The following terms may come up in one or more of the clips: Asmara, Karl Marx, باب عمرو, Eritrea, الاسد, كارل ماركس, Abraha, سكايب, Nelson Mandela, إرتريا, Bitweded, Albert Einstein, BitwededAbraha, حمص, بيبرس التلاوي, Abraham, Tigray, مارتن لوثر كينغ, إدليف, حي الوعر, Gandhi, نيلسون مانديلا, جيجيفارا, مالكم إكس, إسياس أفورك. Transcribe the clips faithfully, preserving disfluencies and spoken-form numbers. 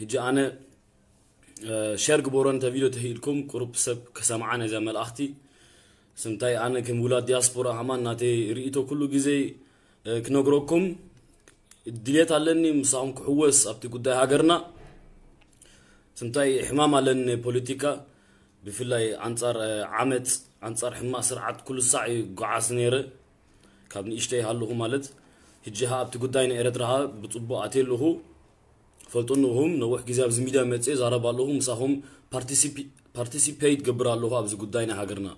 هجي أنا شير قبوران تا فيديو تهيلكم قرب سب كسمعنا زي ما الأختي سمتاي أنا كمولاد دياسبورا همان ناتي رئيتو كله جزي كنقروكم الدليل علني مساهم كحوس أبتي قدها هاجرنا سمتاي حمام علن بوليتيكا بفلاي عنصر عمد عنصر حماة سرعة كل ساعي قعاس نيره كابني إشتهي هالله مالت هجها أبتي قدها إيرترها بتطبق أتيله فلتنهم نوح جزاب زميدا متسيز عرب اللهم صاهم participate participate قبر اللهم أبز قداينا هاجرنا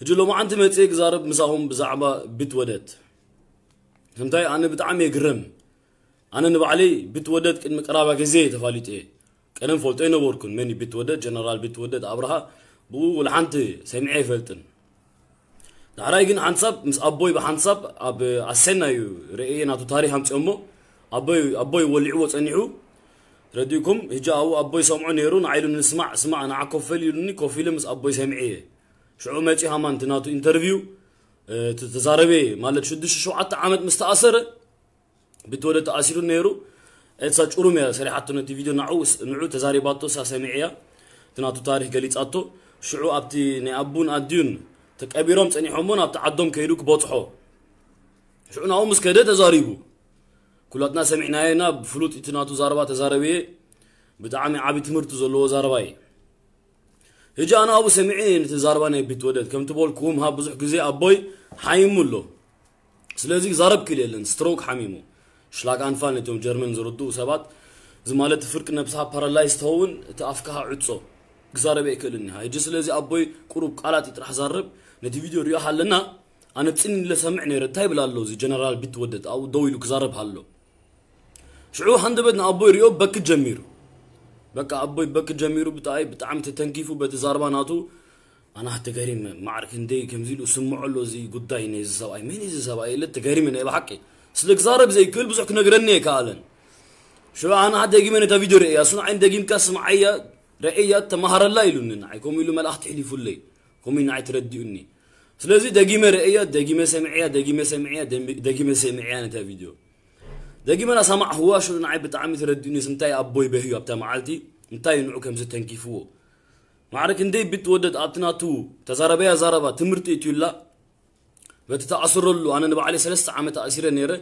هجلو ما عندهم متسيز عرب مساهم بزعبة بتودت همتاي أنا بتعمي قرم أنا نبى علي بتودت كن مقربة جزية تفعلت إيه كلام فلتين أوركن مني بتودت جنرال بتودت عبرها بو والعنتي سمعي فلتن تعرفين عنصب مس أبوي بحنصب أب السنة يو رأينا تطاريها مس أمه أبوي أبوي والعوض صنعوا رديكم هجاءوا أبوي سمعوا نيرون عيلون نسمع سمع أنا عكوفيل يلوني كوفيلمس أبوي سمعيه شو عملتي همان تناتو إنترفيو تتزاربي مالك شو دش شو عطى عملت مستأثرة بتولد تأثيرون نيرو إتصاج أروميا صراحة نتي فيديو نعوس نعو تزارباتو ساسمعيه تناتو تاريخ قليت أتو شو أبتي نأبون أديون تكأبيرهم صنعهمون أبتعدهم كيروك بطحو شو ناو مسكدة تزاربو كلاتنا سمعنا هنا بفلوت إتناتو زاربات زاربية بتعامي عبي تمرتو زلو زارباي هجا أنا أبو سمعين تزارباني بتودد كم تقول كوم ها بزح جزء أبوي حيمو له سلازيك زارب كليلن ستروك حميمو شلاك أنفان لتوم جرمن زردو سبات زمالة فرق نفسها بارالايز تهون تأفكها عدسو زاربي كلنا هجا سلازي أبوي كروب قالات يترح زارب نتي فيديو رياح لنا أنا تسني اللي سمعني رتاي بلا لوزي جنرال بتودد أو دويلو كزارب هالو شعو هندبتنا أبوي ريوب بك جميرو بك أبوي بك جميرو بتاعي بتعمت تنكيفو بتزارباناتو أنا هتجاري ما أعرف إن ديك همزيلو سمعوا له زي قداين إذا سواي مين إذا سواي اللي تجاري من أي بحكي سلك زارب زي كل بزح كنا جرني كألن شو أنا هتجي من تفيدو رأي أصلا عندي جيم كسمعية رأية تمهر الليل وننا يقوم يلو ما لحت حلي فلي قوم ينعي ترديوني سلازي دجي من رأية دجي من سمعية دجي من سمعية دجي من سمعية أنا تفيدو دقيما أنا سامع هو شو نعيب تعمي تردوني سنتاي أبوي بهيو أبتا معالتي نتاي نعوكم زتن كيفو معرك ندي بتودد أبتناتو تزاربيا زاربا تمرتي تيلا بتتأثر له أنا نبقى عليه سلست عام تأثير نيره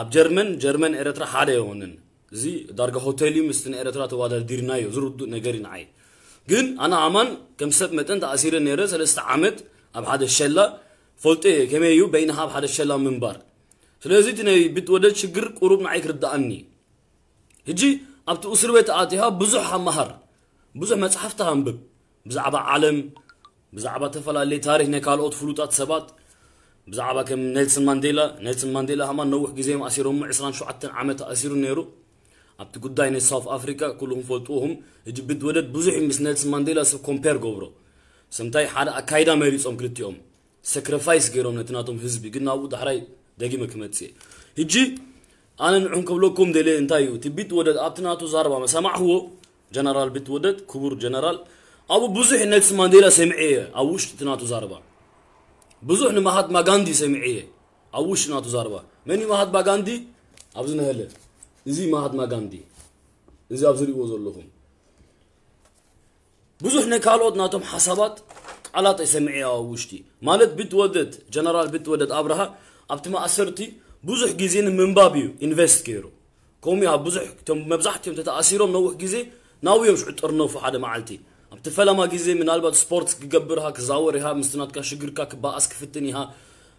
أب جرمن جرمن إيرترا حالي هونن زي درجة هوتيلي مستن إيرترا توادر ديرنايو زرود نجارين عاي جن أنا عمان كم سب متن تأثير نيره سلست عامت أب هذا الشلة فلتي كميو بينها بهذا الشلة منبر سلازي تني بتودد شجر قروب معاك رد عني هجي أبت أسر بيت آتيها بزحها مهر بزح ما صحفتها مبب بزعبة علم بزعبة تفلا اللي تاريخ نكال أوت فلوتات سبات بزعبة كم نيلسون مانديلا نيلسون مانديلا هما نوح جزيم أسيرهم عسران شو عتن عمت أسير نيرو أبت قداين الساوث أفريقيا كلهم فلتوهم هجي بتودد بزحهم بس نيلسون مانديلا سو كومبير جوبرو سمتاي حدا أكايدا ميريسهم كلتيهم سكرفايس جيرهم نتناتهم حزبي قلنا أبو دحري دقيمة كمتسي هجي أنا نحن قبلكم دليل انتايو تبيت ودد أبتناتو زاربا ما سمع هو جنرال بيت ودد كبر جنرال أبو بزح نيلسون مانديلا سمعيه أوش تناتو زاربا بزح نمهات ما غاندي سمعيه أوش تناتو زاربا مني مهات ما غاندي أبزن هلا إزي مهات ما غاندي إزي أبزري وزر لهم بزح نكالوت ناتم حسابات على تسمعيه أوشتي مالت بيت ودد جنرال بيت ودد أبرها أبتما أسرتي بزح جزين من بابيو إنفست كيرو كومي ها بزح تم مبزحتهم تتأثيرهم نوح جزي ناويهم شو تقرنوا في حدا معالتي أبتفلا ما جزي من ألبات سبورتس كجبرها كزاورها مستنات كشجر كاك باسك في التنيها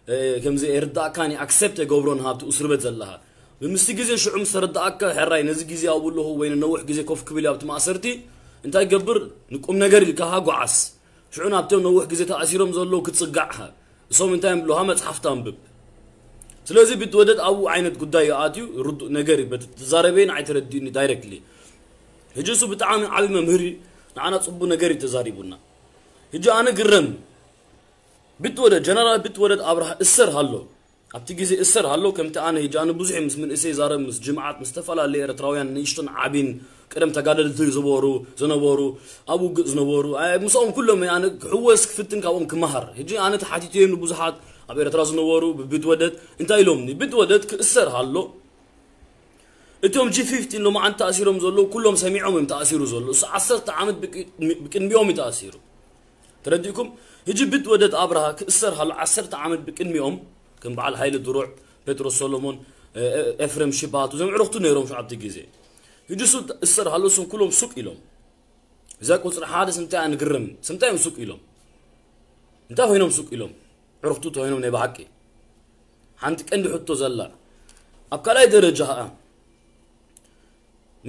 ايه كم زي إرداء كاني أكسبت جبرونها بتأسر بتزلها بمستي جزي شو عم سرداء كا هراي نزج جزي أقول له هو وين نوح جزي كوف كبيلة أبتما أسرتي أنت جبر نقوم نجري الكها جعس شو عنا أبتما نوح جزي تأثيرهم زلوا كتصقعها صوم أنت بلوها ما تحفتهم بب سلازي بتودد أو عينت قداي آتيو رد نجاري بتزاربين عيترديني دايركتلي هجسو بتعامل على ممهري أنا تصب نجاري تزاربونا هجا أنا قرن بتودد جنرال بتودد أبرح السر هالو أبتجيزي السر هالو كم تأنا هجا أنا بزحم من إسي زارب مس جماعات مستفلا اللي إرتراويان نيشتن عابين كلام تقادل تي زبورو زنبورو أبو زنبورو مساهم كلهم يعني حوس كفتن كأوم كمهر هجي أنا تحاتيتين بزحات أبي رتراز نوارو بتودد أنت يلومني بتودد كسر هالو اتوم جي خمسين انه مع تاثيرهم زلو كلهم سميعهم يتاثروا زلو عشرة عامد بكن بيوم يتاثروا ترديكم هجي بت ودت ابرها كسرها عشرة عامد بكن بيوم كم بعل هاي الدروع بطرس سولومون افرم شبات زي عرفتو نيرهم شعب تجيزي هجي سد سرها لوسم كلهم سوق يلهم اذا كنت حادث انت انقرم سمتايم سوق يلهم انت هينهم سوق يلهم عرفتو هينهم نبحكي عندك عند حطو زلا ابكالاي درجه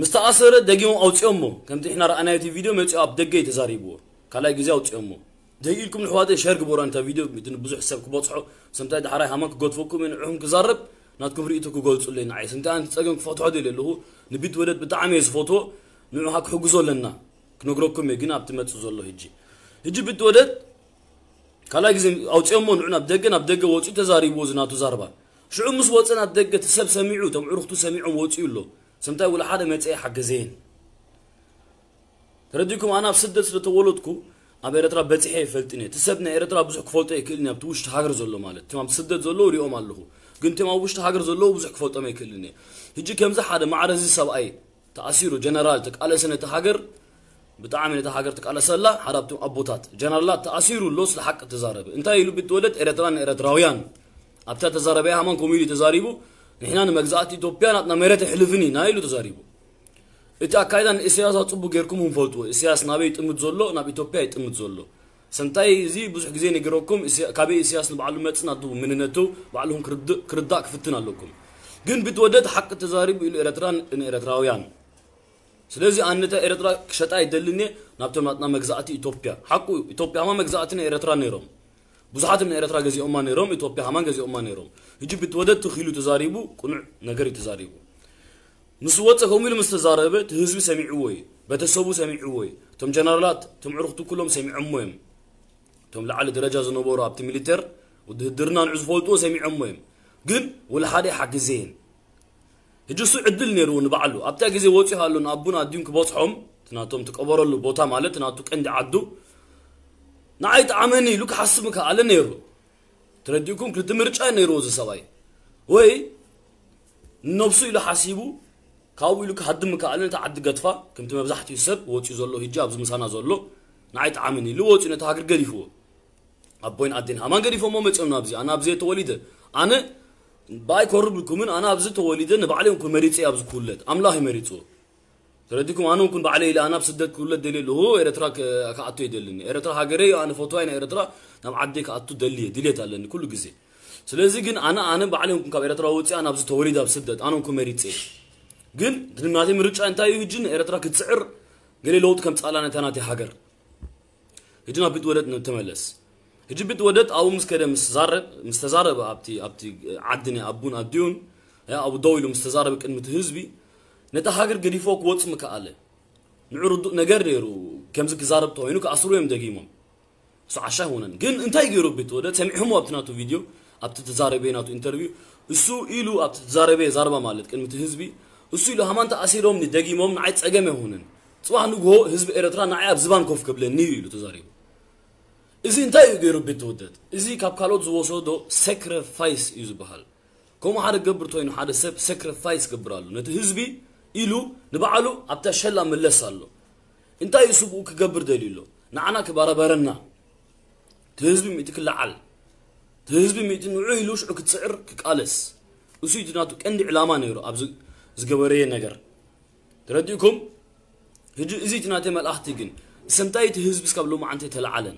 مستأثر دقيهم أو تأمه كم تحنا رأينا في فيديو متى أب دقيت زاريبور كلا يجزاو تأمه دقيلكم الحوادث شارك بوران تفيديو متن بزح سبك بتصحوا سمت عند حراي همك قط فوكم من عهم كزارب ناتكم ريتكم قول سولين عايز سمت عند ساقم فوتو عدل اللي هو نبيت ولد بتعميز فوتو نروح حق حجزول لنا كنقربكم يجينا بتمت سوزل له يجي يجي بيت ولد كلا يجزم أو تأمه نحنا بدقنا بدقة وتجي تزاريبور ناتو زاربا شو عم مسواتنا بدقة تسب سميعو تم عرفتو سميعو وتجي له سمتاي ولا حدا ما يتسأي حق زين ترديكم أنا بسدس لتولدكم أبي إرترا بتسحي فلتني تسبنا إرترا بزحك فلتي كلني بتوش تحجر زلوا مالت تمام سدد زلوا ريو ماله قنت ما وش تحجر زلوا بزحك فلتي ما يكلني هيجي كم زح هذا معرزي سبأي تأثيره جنرالتك على سنة تحجر بتعامل تحجرتك على سلة حربتم أبوتات جنرالات تأثيره اللوس لحق تزارب أنت يلو بتولد إرترا إرتراويان أبتدأ تزاربها من كوميدي تزاربو نحنا مجزاتي توبياناتنا مرات حلفني نايلو تزاريبو إتا كايدان إسياسا تصبو غيركم هم فوتوا إسياس نابي يتمد زولو نابي توبيا يتمد زولو سنتاي زي بزح غزي نيغروكم كابي إسياس نبعلومات سنادو مننتو بعلهم كرد كرداك فتنا لكم كن بتودد حق تزاريبو إلى إرتران إن إرتراويان سلازي أنتا إرترا كشتا يدلني نابتماتنا مجزاتي توبيا حقو توبيا ما مجزاتنا إرتران نيروم بزحات من إرترا جزء أمان روم إثيوبيا همان جزء أمان روم يجي بتودد تخيلو تزاريبو كنوع نجاري تزاريبو نسوات كوميل مستزاربة تهزب سميعوي بتسوبو سميعوي تم جنرالات تم عرقتو كلهم سميعهم تم لعلى درجة زنوبورة بت ميليتر ودرنا نعزفولتو سميعهم قل ولا حدا حق زين يجي سو عدل نيرون بعلو أبتاع جزء وتشي هالون أبونا ديونك بوصحهم تناتهم تكبروا له بوتا مالت تناتوك عند عدو نعيت عماني لك حسبك على نيرو ترديكم كنت مرجع نيرو زي سواي وي نبصي له حسيبو كاوي لك حدمك على تعد قطفه كنت مبزحت يسب وتي زلو حجاب زمسانا زلو نعيت عماني لو وتي نتهاجر غريفو ابوين ادين همان غريفو مو مصمنا بزي انا بزي توليد انا باي كوربكم انا بزي توليد نبعليكم كل مريتي ابز كولت املاهي مريتو ترديكم أنا كن بعلي إلى أنا بسدد كل الدليل هو إرترا كعطي دلني إرترا هاجري أنا فوتوين إرترا نم عديك عطو دليل دليل تعلني كل جزء سلزي جن أنا أنا بعلي كن كإرترا وتي أنا بس توريد بسدد أنا كن مريتي جن دلماتي مريتش أنت أيه جن إرترا كتسعر قال لو تكم تسأل أنا تناتي هاجر هجنا بتولد نتملس هجي بتولد أو مسكرة مستزارب مستزارب أبتي أبتي عدني أبون أديون يا أبو دويل مستزارب كن متهزبي نتا هاجر غريفوك ووتس مكاله نعرض نغريرو كمزك زاربتو هينوك اسرو يم دقيمم سو عشا هونن كن انتاي غيرو بيتو ده سمعهم وابتناتو فيديو ابت تزاربيناتو انترفيو اسو ايلو ابت تزاربي زاربا مالت كن مت حزبي اسو ايلو همانتا اسيروم ني دقيمم نعي صقم هونن صوح نغو حزب ارترا نعي اب زبان كوف قبلن ني ايلو تزاريو اذا انتاي غيرو بيتو ده اذا كابكالو زوسو دو ساكريفايس يزبحال كوم حدا غبرتو هينو حدا سب ساكريفايس غبرالو نت حزبي إلو نبعلو أبتا شلا من لسالو انتا يسبوك قبر دليلو نعنا كبارا بارنا تهزبي ميتك اللعال تهزبي ميتك نعيلوش عك تسعر كالس وسيت ناتو كندي علامان يرو أبزق زقبرية نقر ترديكم هجو إزيت ناتي مال أحتيقن سمتاي تهزبي سكابلو ما عنتي تلعالن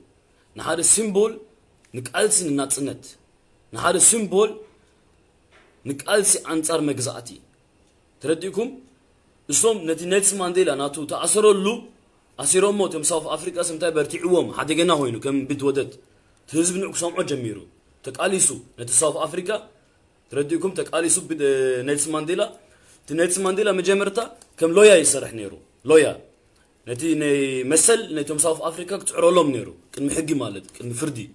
ንሓደ ሲምቦል ንቃልሲ ንናጽነት ንሓደ ሲምቦል ንቃልሲ አንጻር መግዛእቲ ትረዲኩም እሶም ነቲ ኔልሰን ማንዴላ ናቱ ተአሰረሉ አሲሮም ሞተም ሳውፍ አፍሪካ ሰምታይ በርቲዕዎም ሓደገና ሆይኑ ከም ብትወደት ህዝብ ንኡክሶም ጀሚሩ ተቃሊሱ ነቲ ሳውፍ አፍሪካ ትረዲኩም ተቃሊሱ ኔልሰን ማንዴላ ኔልሰን ማንዴላ መጀመርታ ከም ሎያ ይሰርሕ ነይሩ ሎያ نتي ني مثل نتوم ساوث افريكا كتعرولهم نيرو كن محقي مالت كن فردي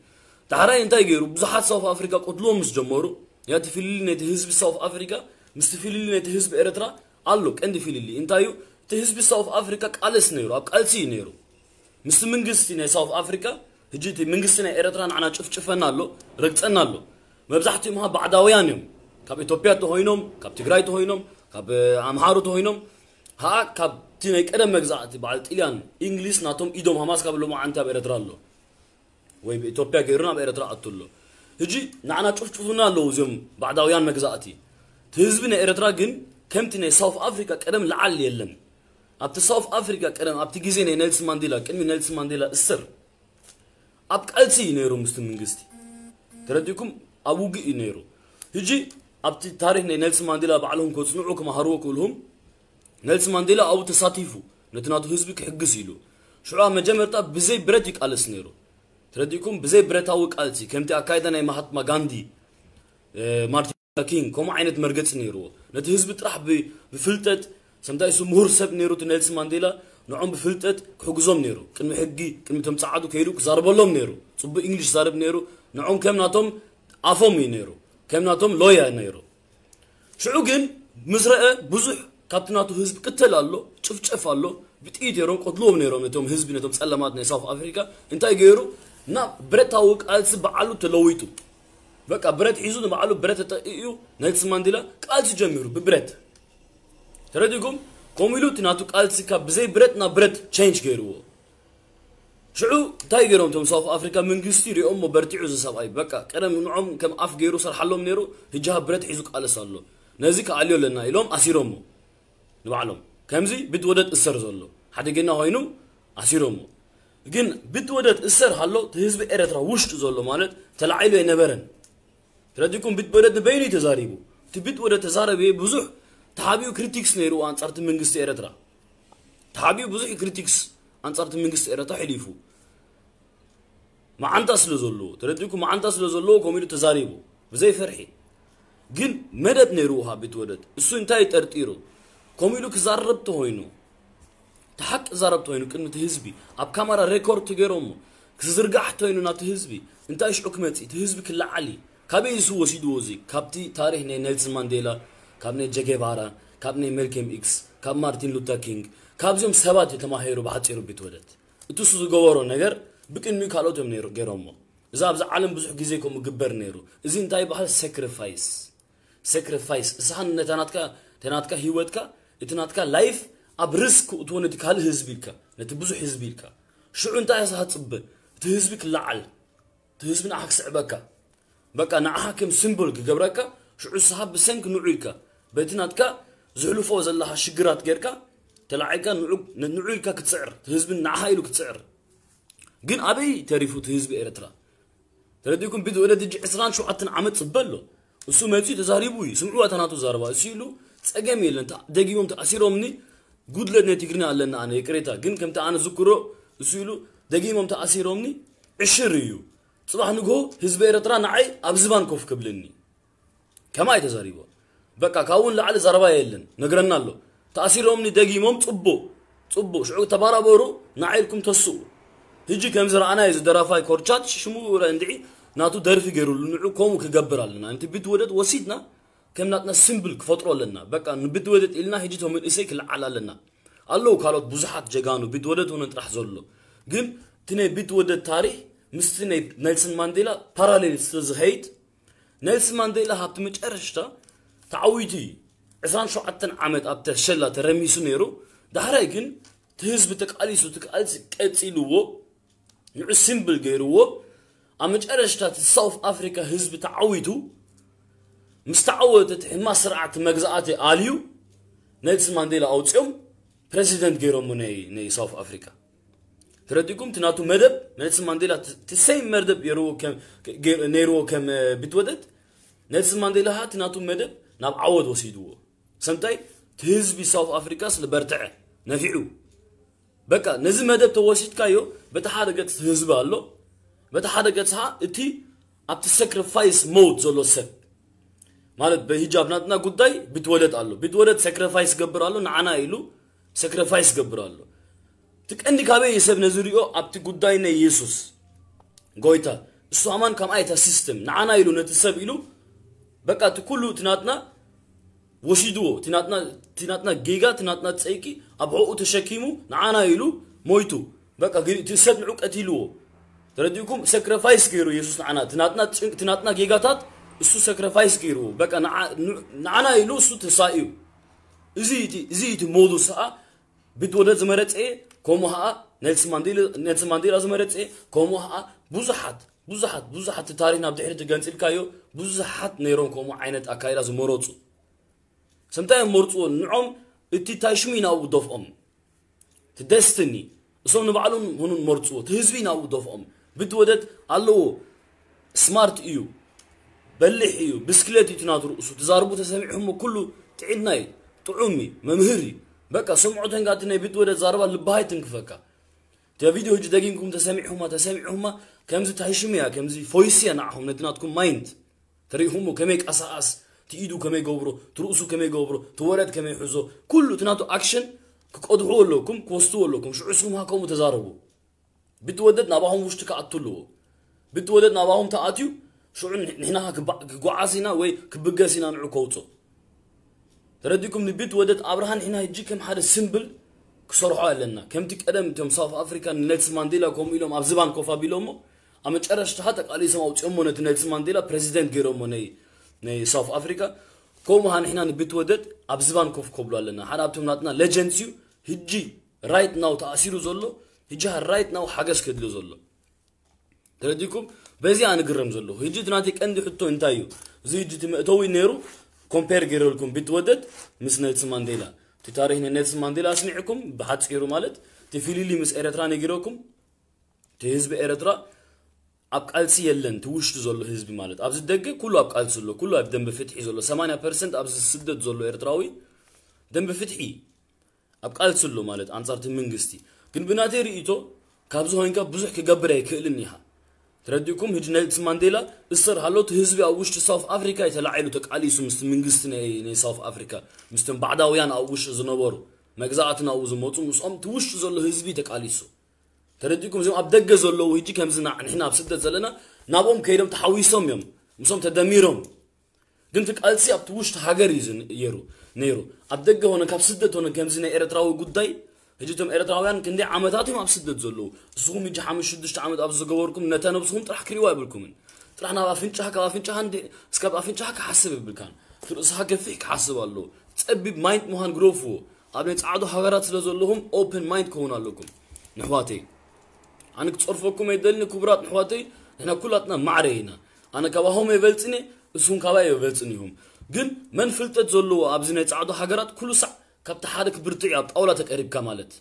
تحراي انتاي غيرو بزحات ساوث افريكا قتلهم مس جمرو ياتي في لي نتي حزب ساوث افريكا مستفيل لي نتي حزب اريترا قالوك اندي في لي انتايو تي حزب ساوث افريكا قالس نيرو قالسي نيرو مس منغستي ني ساوث افريكا هجيتي منغستي ني اريترا عنا چفچفنالو رقصنالو مبزحتي ما بعداويانم كاب ايتوبيا تو هينوم كاب تيغراي تو هينوم كاب امهارو تو هينوم ها كاب تيني قدم مغزعتي بعد طليان انجليز ناتوم ايدوم حماس قبلوا ما انت بيرترالو وي باثيوبيا غيرنا بيرتراتولو هجي نعنا تشوفونا لو زم بعداويان مغزعتي حزبنا ارترا كن كمتني ساوث افريكا قدم لعل يلم ابت ساوث افريكا قدم ابت غيزيني نيلسن مانديلا كن نيلسن مانديلا اسر ابقالسي نيرو مست منغستي ترديكم ابوغي نيرو هجي ابت تاريخ نيلسن مانديلا بعلهم كوصنعو كما هروك لهم نيلسن مانديلا او تساتيفو نتناتو حزبك حقسيلو شعاع مجمرتا بزي بريت يقالس نيرو ترديكم بزي بريتاو قالتي كمتي اكايدا ناي مهاتما غاندي مارتن لوثر كينغ كوم عينت مرغص نيرو نت حزب طرح بفلتت سمداي سمور سب نيرو نيلسن مانديلا نعم بفلتت كحقزوم نيرو كن حقي كن تمصعدو كيدو زاربلهم نيرو صب انجلش زارب نيرو نعم كمناتهم عفوم نيرو كمناتهم لويا نيرو شعو كن مزرعه بزح كابتناتو حزب قتلالو چفچفالو بتيديرون قتلوم نيرو نتوم حزب نتوم صلمات ني ساوث افريكا انتاي غيرو نا برتاوك قالس بعالو تلويتو بقى برت حيزو بعالو برت تايو نيلسن مانديلا قالس جميرو ببرت ترديكم كوميلو تناتو قالس كاب زي برت نا برت تشينج غيرو شعو تاي غيرو نتوم ساوث افريكا منغستي ريوم برتيعو زساباي بقى قدم نعم كم اف غيرو سرحالوم نيرو هجا برت حيزو قالسالو نزيك عليو لنا يلوم اسيرومو نبعلم كمزي بتودت السر زلو حد جينا هينو عسيرهم جن بتودت السر هلو تهزب إرترا وشت زلو مالت تلعيلو ينبرن ترديكم بتودت بيني تزاريبو تبتودت تزاربي بزح تحابيو كريتيكس نيرو عن صارت منجست إرترا تحابيو بزح كريتيكس عن صارت منجست إرترا حليفو ما عن تصل زلو ترديكم ما عن تصل زلو كميلو تزاريبو بزي فرحي جن مدد نيروها بتودت السون تايت إرتيرو كوميلو كزاربتو هينو تحق زاربتو هينو كنت تهزبي اب كاميرا ريكورد تغيرومو كزرغحتو هينو نات تهزبي انت ايش حكمتي تهزبي كل علي كابي يسو وسيدوزي كابتي تاريخ نيلسن مانديلا كابني جيجيبارا كابني ميلكم اكس كاب مارتن لوثر كينغ كابزم سبات يتماهيرو بحصيرو بتودت اتسو زغورو نغير بكنمي كالوتم نيرو غيرومو اذا ابز عالم بزح غيزيكم مغبر نيرو ازي انتاي بحال ساكريفايس ساكريفايس اسحان نتاناتكا تناتكا هيوتكا اتناتكا لايف اب ريسك وتونتك هل حزبيلكا نتبزو حزبيلكا شو انت يا صب تهزبك لعل تهزبنا عكس عبكا بقى انا حاكم سيمبل جبركا شو صحاب سنك نوعيلكا بيتناتكا زعلو فوز الله شجرات غيركا تلعيكا نوعيلكا كتصعر تهزبنا حايلو كتصعر جن ابي تعرفو تهزب ارترا ترديكم بدو ولد يجي عسران شو عتن عمت صبلو وسو ماتي تزاريبوي سمعوا تناتو زاربا سيلو ጸገም የለን ደጊውም ተአሲሮምኒ ጉድለነ ትግርና አለና አነ ይቅሬታ ግን ከምታ አነ ዝኩሮ እሱ ይሉ ደጊውም ተአሲሮምኒ እሽርዩ ጽባህ ንጎ ህዝብ ኤርትራ ንአይ አብዝባን ኮፍ ክብልኒ ከማይ ተዛሪቦ በቃ ካውን ለዓለ ዘረባ የለን ነግረናሎ ተአሲሮምኒ ደጊውም ጽቦ ጽቦ ሽዑ ተባራቦሩ ንአይልኩም ተሱ ህጂ ከምዝራአና ይዝ ደራፋይ ኮርቻት ሽሙ ረንዲ ናቱ ደርፊ ገሩሉ ንዑ ኮሙ ከገብራልና አንተ ብትወደድ ወሲድና كمناتنا سيمبل كفطرو لنا بقى نبدودت إلنا هجيتهم الإسيك العلا لنا الله قالوا بزحات جاغانو بدودت ونطرح زلو جن تني بدودت تاريخ مستني نيلسن مانديلا باراليل سزهيت نيلسن مانديلا هبت مجرشتا تعويتي عسان شو عتن عمد ابت شلا ترميسو نيرو دحري جن تهزب تقاليسو تقالس قتيلوو نو سيمبل غيرو امجرشتا ساوث افريكا حزب تعويتو مستعودت حما سرعه مغزاتي اليو نيلسن مانديلا اوصيوم بريزيدنت غيرومو ني ني ساوث افريكا ترديكم تناتو مدب نيلسون مانديلا تسيم مردب يرو كم نيرو كم بتودد نيلسون مانديلا هات تناتو مدب ناب عود وسيدوه سنتاي تهز بي ساوث أفريقيا سلبرتعه نفيعو بكا نزم مدب توسيد كايو بتحركت تهز بالله بتحركت ها إتي أبت sacrifice mode زلو سب مالت بهجاب ناتنا قداي بتودد الله بتودد sacrifice قبر الله نعنا إلو sacrifice قبر الله تكأني كابي يسب نزوريو أبتي قداينا يسوس قويتا السوامان كام آيتا سيستم نعانا يلو نتساب يلو بكا تكلو تناتنا وشيدوو تناتنا تناتنا جيغا تناتنا تسايكي أبعوو تشاكيمو نعانا يلو مويتو بكا تساب نعوك أتيلوو ترديكم سكرفايس كيرو يسوس نعانا تناتنا تناتنا جيغا تات السو سكرفايس كيرو بكا نعانا يلو سو تسايو زيتي زيتي مودو ساعة بتولد زمرت ايه كومو ها نيلسون مانديلا نيلسون مانديلا زمرت ايه كومو ها بوزحات بوزحات بوزحات تاريخنا بدحر تغنصل كايو بوزحات نيرون كومو عينت اكايلا زمرصو سمتاي مرصو نعم اتي تاشمينا ودفم تدستني صون بعلون هنون مرصو تهزبينا ودفم بتودت الله سمارت ايو بلح ايو بسكليت تناطر اسو تزاربو تسمعهم كله تعيدناي طعمي ممهري بكا سمعوا تنقاتنا يبيتوا لزاربا لبهاي تنكفكا تا فيديو هجي داقينكم تسامعهما تسامعهما كمزي تحشميها كمزي فويسيا نعهم نتناتكم مايند تريهمو كميك أساس تيدو كمي قوبرو ترؤسو كمي قوبرو تورد كمي حزو كله تناتو أكشن كقدحو لكم كوستو لكم شعسهم هاكم تزاربو بتودد نباهم وشتكا عطلو بتودد نباهم تقاتيو شعن نحنا كقعاسينا وي كبقاسينا نعوكوتو ترديكم نبيت ودت أبراهام هنا يجيكم هذا السمبل كسرعة لنا كم تقدم تم ساوث أفريقيا نيلسون مانديلا كم إلهم أبزبان كوفا بيلهم أما تشرش تحتك عليه سما وتشمون نيلسون مانديلا بريزيدنت غيرهم ناي ناي ساوث أفريقيا كم هان هنا نبيت ودت أبزبان كوف كبلا لنا هذا أبتم ناتنا ليجندسيو هجي رايت ناو تأثيره زلوا هجي هالرايت ناو حاجس كدلو زلوا ترديكم بزي أنا قرم زلوا هجي تناتك عندي حتى إنتايو زي هجي تمتوي نيرو كومبير غيرو لكم بتودد مس نيلسون مانديلا تتاريخ نيلسون مانديلا اسمعكم بحث غيرو مالت تفيلي لي مس إريترا نغيروكم تهزب إريترا أبقالسي يلن توشت زولو حزب مالت أبز دغ كله أبقالسي زولو كله أب دنب فتحي زولو ثمانين بالمية أبز سدد زولو إريتراوي دنب فتحي أبقالسي زولو مالت أنصارت منغستي كن بناتي ريتو كابز هوينكا بزح كغبراي كلنيها ترديكم هج نيلسون مانديلا اسر هالوت حزب اوش ساوث افريكا يتلاعلو تقاليسو مست منغست ني ساوث افريكا مستن بعداويان اوش زنبرو مغزاتنا اوز موتو مسوم توش زلو حزبي تقاليسو ترديكم زم ابدغ زلو هجي كمزنا نحنا بسدت زلنا نابوم كيدم تحويسوم يم مسوم تدميرم دم تقالسي ابتوش هاغر يزن يرو نيرو ابدغ هون كبسدت هون كمزنا اريتراو غداي هجيتم إريتراويان كندي عمتاتهم أبسدد زلوا سوهم يجي حامش شدشت عمت أبز جواركم نتانو بسهم طرح كريوا بالكم طرحنا بافينش حكا بافينش عندي سكاب بافينش حكا حسب بالكان ترقص حكا فيك حسب الله تقبب مايند مهان جروفو قبل يتصعدوا حجرات لزلهم open mind كونا لكم نحواتي عنك تصرفكم يدلني كبرات نحواتي إحنا كلاتنا معرينا أنا كواهم يفلتني سوهم كواي يفلتنيهم جن من فلتت زلوا أبزنا يتصعدوا حجرات كل ساعة كابت حادك برتعي طاولتك قريب كمالت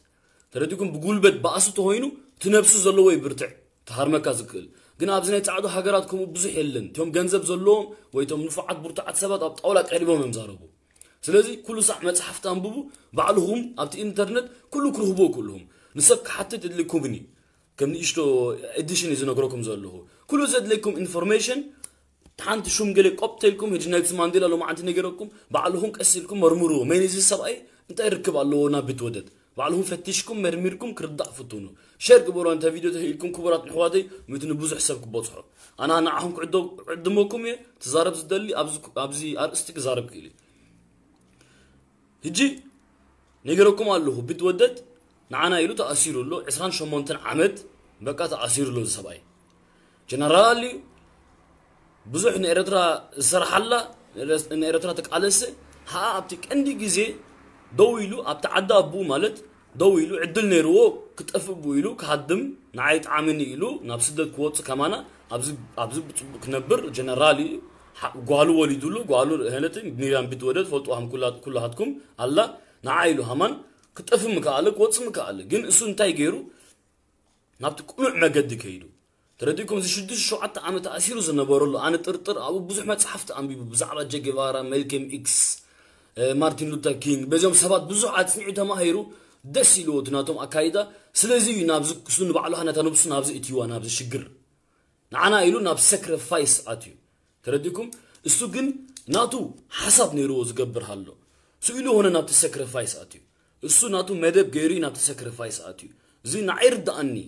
ترديكم بقلبت باسط هوينو تنبسو زلو يبرتع تهرمك ازكل كنا ابزنا يتعادوا حجراتكم بزح يلن تيوم جنزب زلوهم ويتم نفعات برتعات سبات اب طاولك قريبهم يمزاربو سلازي كل ساعه مصحف تنببو بعلهم ابت انترنت كله كرهبو كلهم نسك حتى تدلكم بني كمني اشتو اديشن يزنقركم زلوه كله زد لكم انفورميشن تحنت شوم قلك قبتلكم هجنالس مانديلا لو ما عندنا غيركم بعلهم قسلكم مرمرو ما ينزل سبعي انت يركب الله وانا بتودد بعلهم فتشكم مرميركم كردع فطونو شارك برو انت فيديو تهيلكم كبرات نحوادي متنبوز حسابك بوصحو انا نعهم قعدو قدموكم تزارب زدلي ابزي ابزي ارستك زارب كيلي هجي نغيركم الله بتودد نعانا يلو تاثير له عشرين شمونتن عمد بقى تاثير له سبعي جنرالي بزح نيرترا سرحلا نيرترا تقالس ها ابتك عندي غزي دويلو ابتعدا ابو مالت دويلو عدل نيرو كتفبو يلو كحدم نعيت عامني يلو نابسدت كوت كمانا ابز ابز كنبر جنرالي غالو وليدلو غالو هلت نيران بتودد فوتو هم كلات كل هاتكم الله نعايلو همان كتفم كالك وصم كالك جن اسو انتاي غيرو نبت كل ما قد كيدو ترديكم زي شديش شو عطى عم تأثيره زنبورلو عن ترتر أو بزح ما تصحفت عم بزعبة جيجيفارا مالكم إكس مارتن لوثر كينغ بزوم سبات بزح عتنيعتها ما هيرو دسيلو دناتهم أكايدا سلزي نابز كسون بعلوها نتنبس نابز إتيو نابز شجر نعنا إلو نابز سكرفايس عتيو ترديكم السجن ناتو حسب نيروز جبر هالو سويلو هنا نابز سكرفايس عتيو السو ناتو مدب جيري نابز سكرفايس عتيو زي نعرض أني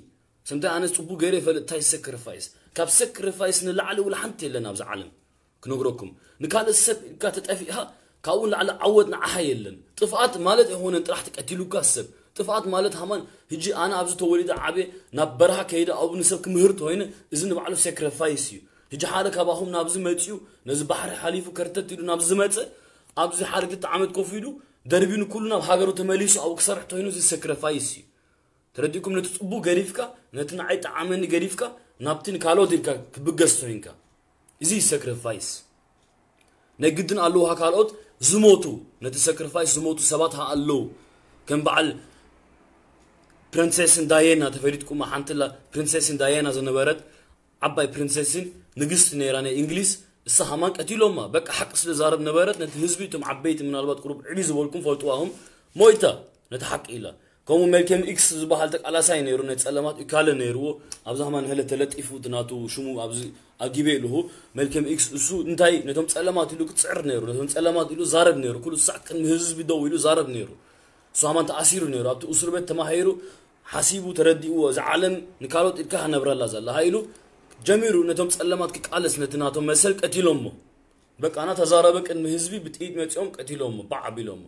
سمتا أنا صبوا جري فلتاي سكرفايس كاب سكرفايس نلعله ولا حنتي لنا بز علم كنقولكم نكال السب كاتت أفيها كأول على عودنا عحيلن طفقات مالت هون أنت راح تقتلوا كسب طفقات مالت همان هيجي أنا أبز توليد عبي نبرها كيدا أو نسب كمهرت هنا إذن بعلو سكرفايسيو هيجي حالك أباهم نابز ماتيو نز بحر حليف وكرتت يلو نابز ماته أبز حركة عمد كوفيلو دربينو كلنا بحجر وتمليس أو كسر حتى هنا زي سكرفايسيو ترديكم نتصبوا جريفكا نتنعيت عمل جريفكا نابتين كالو ديركا بجستوينكا زي سكرفايس نجدن اللوها كالوت زموتو نتسكرفايس زموتو سباتها اللو كم بعل برنسسن دايانا تفريدكم حنتلا برنسسن دايانا زنبرت عباي برنسسن نجست نيراني انجليز السهمانك اتيلوما بك حق سل زارب نبرت نتهزبيتم عبيت من البات قرب عميز بولكم فوتواهم مويتا نتحق إلى كم ملكم إكس زبالتك على سين يرون يتسلمات إكالة نيرو أبزه من هلا تلات إفوت ناتو شو مو أبز أجيبه له ملكم إكس سو نتاي نتهم تسلمات يلو كتسعر نيرو نتهم تسلمات يلو زارب نيرو كل ساعة مهز بدو يلو زارب نيرو سوامان تأثير نيرو أبت أسر بيت تماهيرو حسيبو تردي وز عالم نكالوت إكها نبر الله زلا هايلو جميرو نتهم تسلمات كك على سنة ناتهم مسلك أتيلمه بك أنا تزاربك إن مهز بي بتأيد متيوم أتيلمه بعبيلمه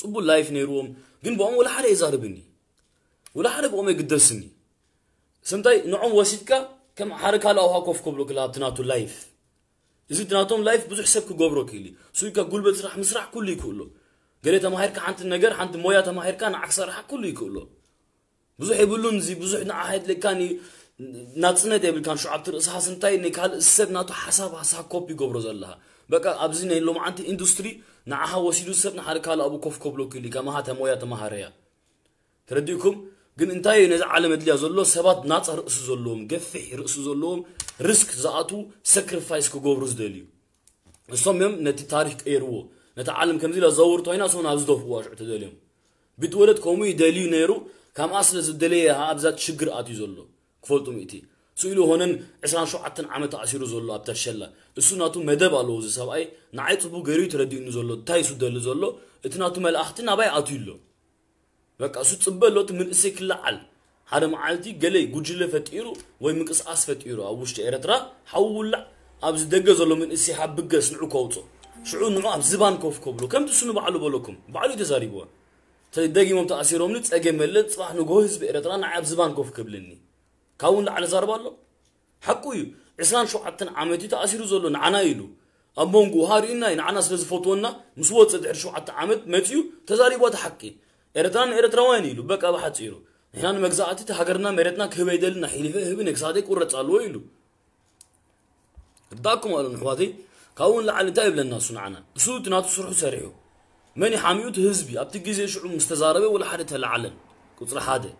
صبوا اللايف نيروم جن بعوم ولا حدا يزاربني ولا حدا بعوم يقدسني سمتاي نعوم وسيدك كم حركة لا وهاكوف كبلو كلا تناتو لايف إذا تناتوم لايف بزح سبك جبرو كيلي سويكا قول بترح مسرح كله كله قالت ما هيرك عند النجار عند مويات ما هيرك أنا عكس رح كله كله بزح يقولون زي بزح نعهد لكاني ناتسنة قبل كان شو عبتر إصحى سمتاي إنك هالسب ناتو حساب حساب كوبي جبرو زلها بقى أبزينا اللي مع أنت إندustry نعها وسيلو سب نحرك على أبو كوف كبلوك اللي كما هات مويا تمهريا ترديكم جن إنتاي نزع علم دليا زلوا سبات ناتس رأس زلوم جفح رأس زلوم ريسك زعتو سكرفايس كجبرز دليو الصمم نت تاريخ إيرو نتعلم كم زيلا زورتو هنا صون عزدوف واجع تدليهم بتولد كومي دليو نيرو كم أصل الدليا هابزات شجر أتي زلوا كفلتم إتي سويلو هونن عشان شو عتن عم تأثيره زلوا بتشلة السناتو مدب على وزي سبعي نعيت أبو جريت ردي إنه زلوا تاي سود اللي زلوا إتناتو ملأحتين أبي عطيله بق أسود صبلت من إسك لعل هذا معالتي جلي جوجل فتيرو ويمكس أس فتيرو أو وش تعرف ترى حول لا أبز دقة زلوا من إسي حب جس نوع كوتو شعور نوع زبان كوف كبلو كم تسونو بعلو بالكم بعلو تزاريبوا ترى دقي مم تأثيرهم نتأجملت صح نجهز بإرترا نعب زبان كوف كبلني كون على زربالو حقوي عسلان شو عتن عمتي تأثيره زلون عنايلو أمون جوهر إننا إن عنا سلز فوتونا مسوات صدق شو عت عمت متيو تزاري بوت حقي إرتان إرترواني لو بقى واحد صيرو هنا مجزاتي تهجرنا مرتنا كهبيدل نحيله هبين إكسادك ورت علويلو داكم على نحواتي كون على تقبل الناس عننا سوت ناتو سرحو سريو مني حاميوت هزبي أبتجي زي شو مستزاربة ولا حد تلعلن كتر حاده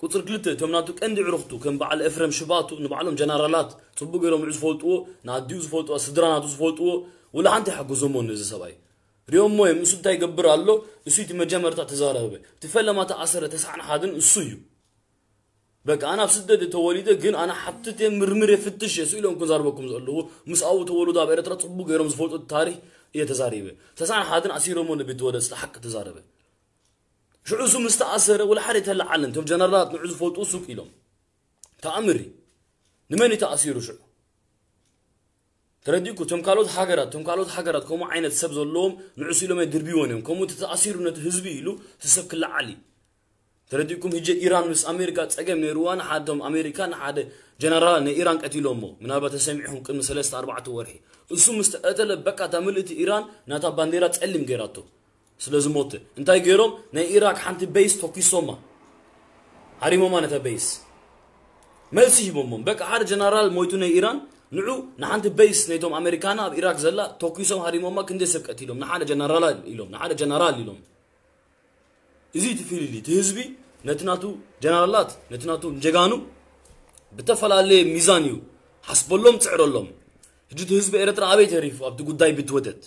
كتر قلته تمناتو كأندي عرفتو كان بعل إفرم شباتو إنه بعلهم جنرالات صبوا قيرهم عز فولتو نعديوز فولتو صدران عز فولتو ولا عندي حق زمون نزه سباي اليوم مهم نسوي تاي جبر علو نسوي تمجمر تعتزاره به تفلا ما تعسر تسعن حادن نسويه بق أنا بصدق توليده جن أنا حطيت مرمرة في التش يسويلهم كن زاربكم زلوا مسأو تولوا ده بعيرة صبوا قيرهم عز فولتو التاريخ يتزاره به تسعن حادن عسيرهم ونبيتوالس لحق تزاره به شو عزو مستعصر ولا حد يتلعلن تم جنرات نعزو فوتو سوق إلهم تأمري نماني تأثيرو شو ترديكو تم قالوا حجرات تم قالوا حجرات كم عينة سبز اللوم نعزو لهم يدربيونهم كم تتأثيرو نتهزبيلو تسب كل علي ترديكم هجة إيران مس أمريكا تسجم نيروان حدهم أمريكان حد جنرال نيران قتيلهم من أبى تسمعهم كم سلست أربعة ورحي السوم مستقتل بقى تملت إيران نتا بنديرة تعلم جراتو سلزموته أنت يجيرم نيراك حنت بيس توكي سوما هريمو ما نتا بيس ملسي بومم بقى حد جنرال مويتون إيران نعو نحنت بيس نيتهم أمريكانا بإيراك زلا توكي سوم هريمو ما كندس قتيلهم نحنا جنرال إلهم نحنا جنرال إلهم إذا تفيلي تهزبي نتناتو جنرالات نتناتو جعانو بتفعل عليه ميزانيو حسب اللهم تعر اللهم هجوت هزبي إرتر عبيد تعرف أبدو قد داي بتودت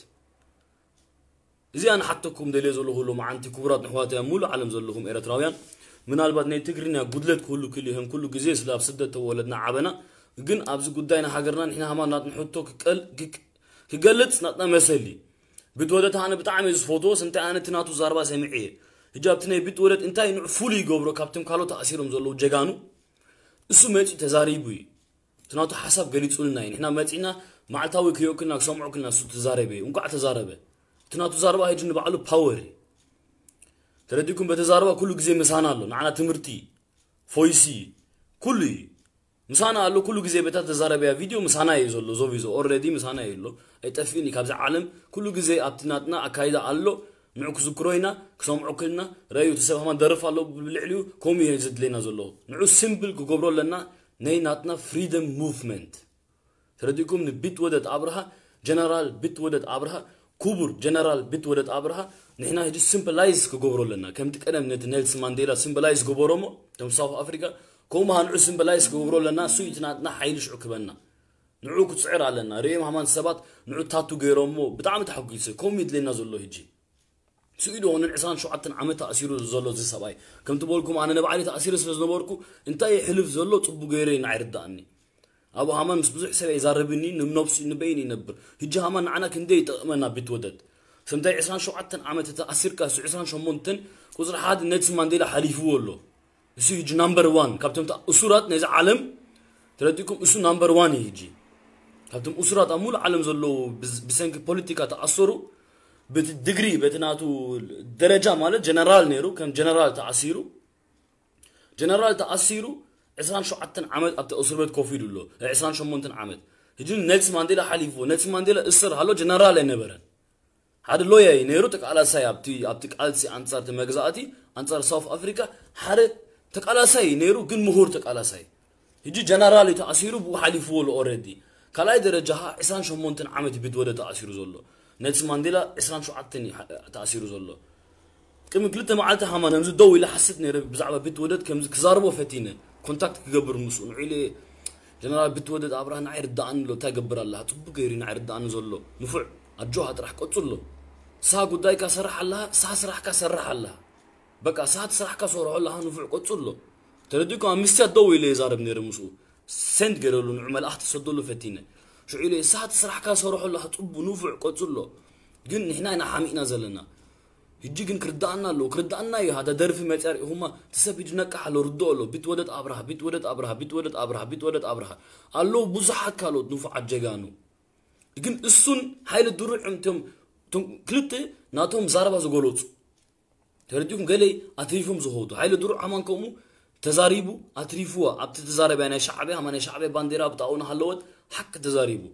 إذا أنا حطكم دليز الله اللهم عنتي كورات نحوات أمول علم زلهم إرتراويان من البعض نتجرنا قدلت كله كلهم كله جزيز لا بصدته ولدنا عبنا جن أبز قد داينا حجرنا نحن همان نحطه كقل كقلت نتنا مسلي بتودت أنا بتعمل فوتوس أنت أنا تناتو زاربا سمعيه جابتني بيت ولد انتاي نعفولي قبرو كابتن كالو تأسيرهم زلو جغانو اسو ميتي تزاريبوي تناوتو حساب قليل تقولناين احنا ميتينا معتاوي كيوكنا سمعوكنا سو تزاريبي ونقع تزاريبي تناوتو زاربا هيجن بعلو باوري ترديكم بتزاربا كلو جزي مسانا اللو نعنا تمرتي فويسي كلي مسانا اللو كلو جزي بتا تزاريبيا فيديو مسانا يزولو زوفيزو اوريدي مسانا يلو ايتفيني كابزا عالم كلو جزي ابتناتنا اكايدا اللو نعوك ذكروينا كسمعو كلنا رايو تسبه ما درف على بالعليو كومي يزد لنا زلو نعو سيمبل كقبرو لنا نيناتنا فريدم موفمنت ترديكم نبيت ودت عبرها جنرال بيت ودت عبرها كوبر جنرال بيت ودت عبرها نحنا هدي سيمبلايز كقبرو لنا كم تقدم نت نيلسون مانديلا سيمبلايز كقبرومو تم ساوث افريكا كوما هنعو سيمبلايز كقبرو لنا سويتناتنا حيلش عكبنا نعو كتصعر علينا ريم همان سبات نعو تاتو غيرومو بتعم تحقيصه كومي لنا زلو هجي سويدو هون العسان شو عتن عمته أسيرو زلوا زي سباي كم تقولكم أنا نبعلي تأسيرس لزنبوركو إنتاي حلف زلوا تبو غيري نعرض داني أبو همان مش بزح سباي زاربني نمنبس نبيني نبر هجى همان عنا كندي تأمنا بتودد سمتاي عسان شو عتن عمته تأسير كاس عسان شو مونتن كوزر حاد نيلسون مانديلا حليفو ولو سويج نمبر وان كابتن أسرات نزع علم ترديكم أسر نمبر وان يجي كابتن أسرات أمول علم زلوا بس بسنك بوليتيكا تأسرو بت الدقري بتناتو درجة ماله جنرال نيرو كم جنرال تأسيرو جنرال تأسيرو عسان شو عتن عمد أبت أسربت كوفي دلو عسان شو مونتن عمد هجون نيلسون مانديلا حليفو نيلسون مانديلا إسر هلو جنرال نبرن هذا لويا نيرو تك على ساي أبتي أبتك على ساي أنصار تمجزاتي أنصار ساوث أفريقيا هذا تك على ساي نيرو جن مهور تك على ساي هجي جنرال تأسيرو بوحليفو لو أوردي كلاي درجة ها عسان شو مونتن عمد بدودة تأسيرو زلو نيلسون مانديلا عسران شو عتني تأثيره زلوا كم قلت معلته همان همزو دوي لحسيتني بزعبة بيت ودد كم كزاربو فتينة كونتاكت كجبر مسؤول علي جنرال بيت ودد عبره نعير دعن لو تجبر الله تبقى يرين نعير دعن زلوا نفع الجوه ترح كتزلوا ساق وداي كسرح الله ساس رح كسرح الله بقى ساعات سرح كسر الله نفع كتزلوا ترديكم مستيا دوي لي زارب نير مسؤول سند جرلو نعمل أحد صدلو فتينة شو إلي ساعة سرح كاس وروح الله تقب نوفع قتله جن هنا أنا حامينا زلنا يجي جن كردعنا له كردعنا يا هذا درف ما تعرف هما تسبي جنك حلو ردوا له بتودد أبرها بتودد أبرها بتودد أبرها بتودد أبرها الله بزحك كله نوفع الجانو جن السن هاي الدور عمتهم تم كلته ناتهم زاربا زغلوت ترديهم قالي أتريفهم زهود هاي الدور عمانكمو تزاريبو أتريفوا أبت تزارب أنا شعبي هم أنا شعبي بانديرا بتاعونا هالوت حق تزاريبو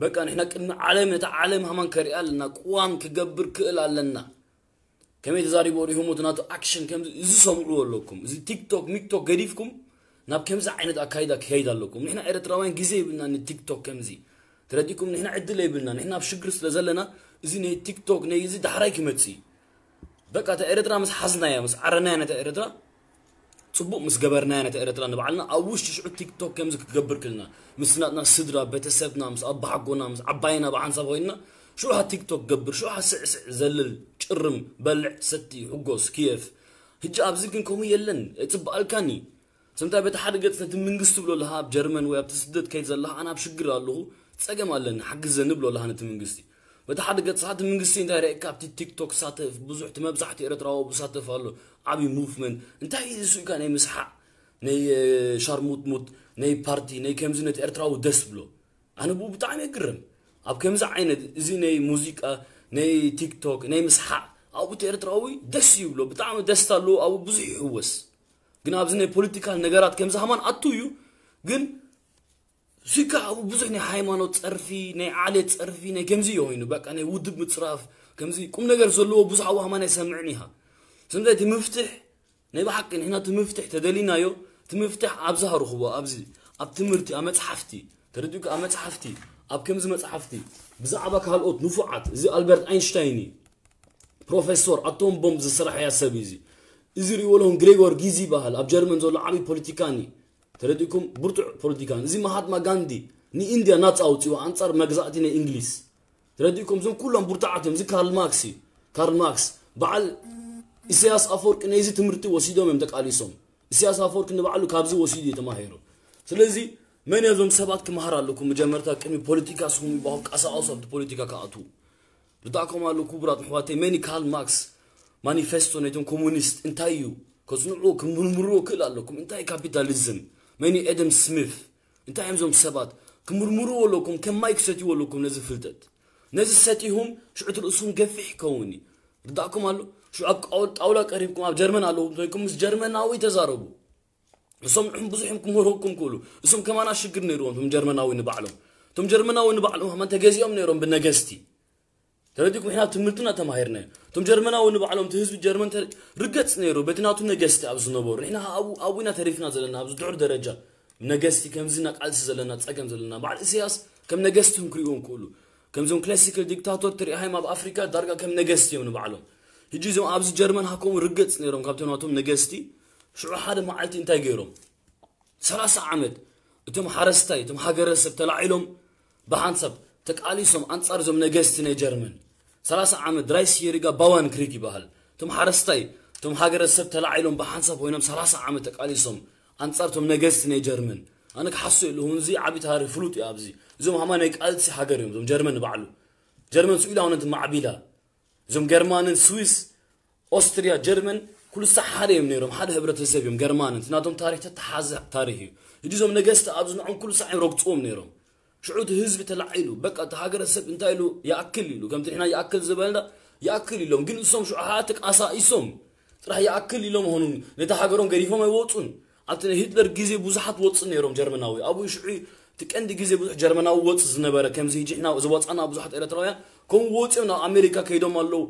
بقى نحنا كنا علم نتعلم همان كريالنا قوام كجبر كقلالنا كم تزاريبو ريهم وتناتو أكشن كم زي سمعوا لكم زي تيك توك ميك توك قريفكم ناب كم زعينت أكيدا كيدا لكم نحنا إرتراوين جزء بنا نتيك توك كم زي ترديكم نحنا عدلي بنا نحنا بشجرس لازلنا زي نتيك توك نيزي دحريك متسي بقى تإرترا مس حزنا يا مس عرنا نتإرترا صبوا مس جبرنا نتأرتنا نبعلنا أوش تشعر تيك توك كم زك جبر كلنا مسناتنا صدرة بتسبنا مس أب حقنا مس أبعينا بعن صبوينا شو هالتيك توك جبر شو هالسعس زلل شرم بلع ستي حجوس كيف هج أبزكن كومي يلن تبع الكاني سمتها بتحرقت نت من قصة بلو لها بجرمن ويا بتسدد كيد زلها أنا بشجر له تسجم لنا حق زنبلو لها نت من قصتي بتحرقت ساعات من قصتي إنت رأيك أبتي تيك توك ساتف بزحت ما بزحت إرترا وبساتف فالو عبي موفمنت انت هي سوكا ناي مسحق ناي شارموت موت ناي بارتي ناي كمزنت ارتراو دس بلو انا بو بتاع يقرم اب كمز عينت زي ناي موسيقى ناي تيك توك ناي مسحق أو تيرتراوي دسيو لو بتاعه دستالو أو بزيه هوس. قلنا بزني political نجارات كم زمان أتويو قل سكا أو بزني حيمانو تعرفي نع علي تعرفي نع كم زيه هينو بق أنا ودب متصرف كم زي كم نجار زلوا بزعه وهم أنا سمعنيها. سمعت مفتح نبحق إن هنا تمفتح تدلينا يو تمفتح أبزهر هو أبزي أبتمرتي أمت حفتي تردوك أمت حفتي أب كم زمت حفتي بزعبك هالقط نفعت زي ألبرت أينشتايني بروفيسور أتوم بومب زي صراحة يا سبيزي إزري يقولون غريغور جيزي بهال أب جرمن زول عبي بوليتيكاني تردوكم برتع بوليتيكاني زي مهاتما غاندي ني إنديا نات أوتي وأنصار مجزاتنا إنجليز تردوكم زم كلهم برتعتهم زي كارل ماركسي كارل ماركس بعل إسياس أفورك نيزي تمرتي وسيدهم يمتك عليهم إسياس أفورك نبعلو كابزي وسيدي تماهيرو سلزي من يزوم سبات كمهارة لكم مجمرتها كمي بوليتيكا سومي بحوك أساوسة بوليتيكا كأتو لتاكم على كبرات محواتي ماني كارل ماركس مانيفستو نيتم كومونيست انتايو كزنعوك مرمرو كل لكم انتاي كابيتاليزم ماني ادم سميث انتاي يزوم سبات كمرمرو لكم كم مايك ستيو لكم نزل فلتت نزل ستيهم شعت الأسهم قفح كوني لتاكم على شو أب أول أولا قريبكم أب جرمن على لهم تقولكم مش جرمن أوي تزاربوا اسم حم بزحمكم هروكم كله اسم كمان أشكر نيرون هم جرمن أوي نبعلهم تم جرمن أوي نبعلهم هم أنت جازي أم نيرون بالنجستي ترديكم إحنا تمرتنا تماهيرنا تم جرمن أوي نبعلهم تهزوا جرمن تر رجعت نيرو بتنا تون نجستي أبز نبور إحنا أو أوينا تعرفنا زلنا أبز دور درجة نجستي كم زينك عالس زلنا تسكم زلنا بعد السياس كم نجستهم كريهم كله كم زون كلاسيكال ديكتاتور تري هاي ما بأفريقيا درجة كم نجستي ونبعلهم يجيزهم أبز جرمن هكوم رجعت نيرهم كابتناتهم نجستي شو هذا ما عالت إنت غيرهم ثلاثة عمد تم حرستي تم حجرس بتلاعلهم بحنسب تكاليسهم أنصارهم نجست نجرمن ثلاثة عمد رئيس يرجع بوان كريكي بهال تم حرستي تم حجرس بتلاعلهم بحنسب وينام ثلاثة عمد تكاليسهم أنصارهم نجست نجرمن أنا كحسوا اللي هم زي عبيت هارفلوت يا أبزي زوم همان يكالت حجرهم زوم جرمن بعلو جرمن سويلا ونت معبيلا زوم جرمان سويس أستراليا جرمن كل سحاري منيرهم حد هبرة السبيم جرمان أنت نادم تاريخ تتحازح تاريخي يجيزهم نجست أبزن عن كل سحر رقتهم منيرهم شعود هزب تلعيلو بقى تهاجر السب أنت إلو يأكل له كم تحنا يأكل زبالة يأكل لهم جن سوم شو حياتك أسائسهم راح يأكل لهم هنون نتهاجرهم قريفهم يوطن عطنا هتلر جيزي بوزحت وطن منيرهم جرمناوي أبو شعي تكندي جيزي بوزح جرمناوي وطن زنبرة كم زي جحنا زوات أنا بوزحت إريتريا كم وطن أمريكا كيدوم الله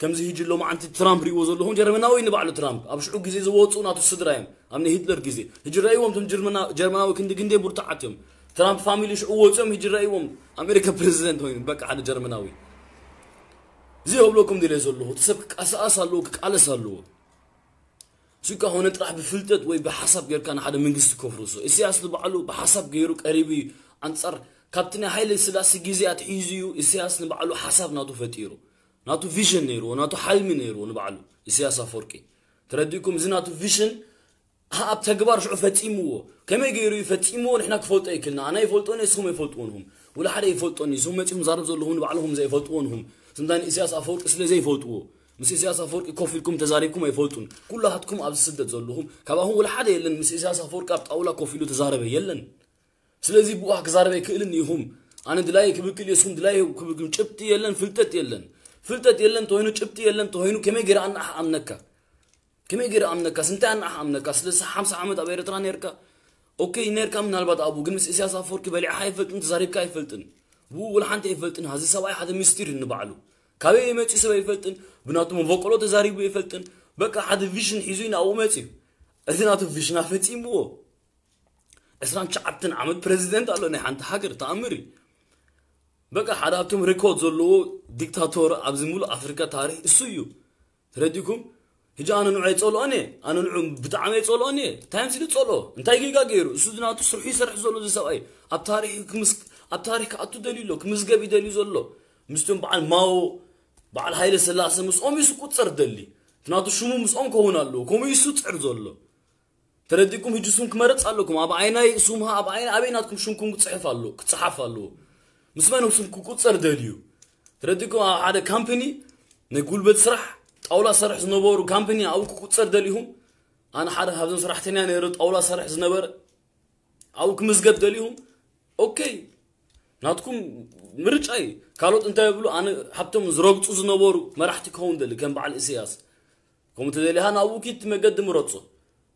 كم زي يجي لهم عن ترامب ريوزر لهم جرمناوي نبعلو ترامب أبشعو جزي زواتونا تصدرهم أمني هتلر جزي هجر رأيهم تم جرمنا جرمناوي كندي كندي برتعتهم ترامب فاميلي شو واتهم هجر رأيهم أمريكا بريزيدنت هين بق على جرمناوي زي هبلوكم دي لزلوه تسبك أساس لوك على سلوه سكه هون تروح بفلتت وي بحسب غير كان حدا من جست كفرسو السياسة نبعلو بحسب غيره قريبي أنصر كابتنا هاي للسلاس جزي أتحيزيو السياسة نبعلو حسب ناتو فتيرو ناتو فيجن نيرو ناتو حلم نيرو نبعلو السياسة فوركي ترديكم زي ناتو فيجن ها أب تكبر شو فتيموه كم يجيروا يفتيموه نحنا كفوت أكلنا أنا يفوتون يسهم يفوتونهم ولا حدا يفوتون يسهم يسهم زارب زلهم نبعلهم زي يفوتونهم سندان السياسة فورك إسلا زي يفوتوه مس السياسة فورك كوفيكم تزاربكم يفوتون كلها هتكم أب سدد زلهم كباهم ولا حدا يلن مس السياسة فورك أب تأولا كوفيلو تزارب يلن إسلا زي بوأك زارب يكلن يهم أنا دلائي كبكل يسهم دلائي كبكم شبت يلن فلتت يلن فلتت يلن توهينو شبتي يلن توهينو كم يجرى عن أح أمنكا كم يجرى أمنكا سنتين عن أح أمنكا سلسة خمسة عمد أبي رتران يركا أوكي نيركا من هالبعض أبو جنس السياسة فورك بالي حيفلتن تزاريب كيفلتن بو ولا حنت يفلتن هذه سواء حدا ميستير نبعلو كابي ماتي سواء يفلتن بناتهم فقرات تزاريب يفلتن بقى حدا فيجن حيزين أو ماتي أثناء فيجن أفتيم بو إسلام شعبتن عمد بريزيدنت قالوا نحن تحجر تأمري بقى حدا بتم ريكورد زلو ديكتاتور أبزمول أفريقيا تاريخ السيو ترديكم هجا أنا نوعي تصلو أنا أنا نوع بتعامل تصلو أنا تايم سيد تصلو أنت هيجي كاجيرو السودان تصرح يسرح زلو ذي سوي أبتاريخ كمس أبتاريخ أتو دليلو كمس جابي دليل زلو مستم بعد ماو بعد هاي السلاسة مس أم يسقط صار دليل تناطو شو مس أم كهونا لو كم يسقط صار زلو ترديكم هجسون كمرت علوكم أبا عيناي سومها أبا عين أبي ناتكم شو كم تصحف علو تصحف علو مسمانهم سلكو كوتر دليو ترديكم على كامباني نقول بتصرح أولا صرح زنبور وكامباني أو كوتر دليهم أنا حدا هذا صرحتني أنا رد أولا صرح زنبور أو كمزجت دليهم أوكي ناتكم مرج أي قالوا أنت يقولوا أنا حبت مزرعة أزنابورو ما راح تكون ده اللي كان بعال السياسة كم تدلي هنا أبوك يتمقدم رأسه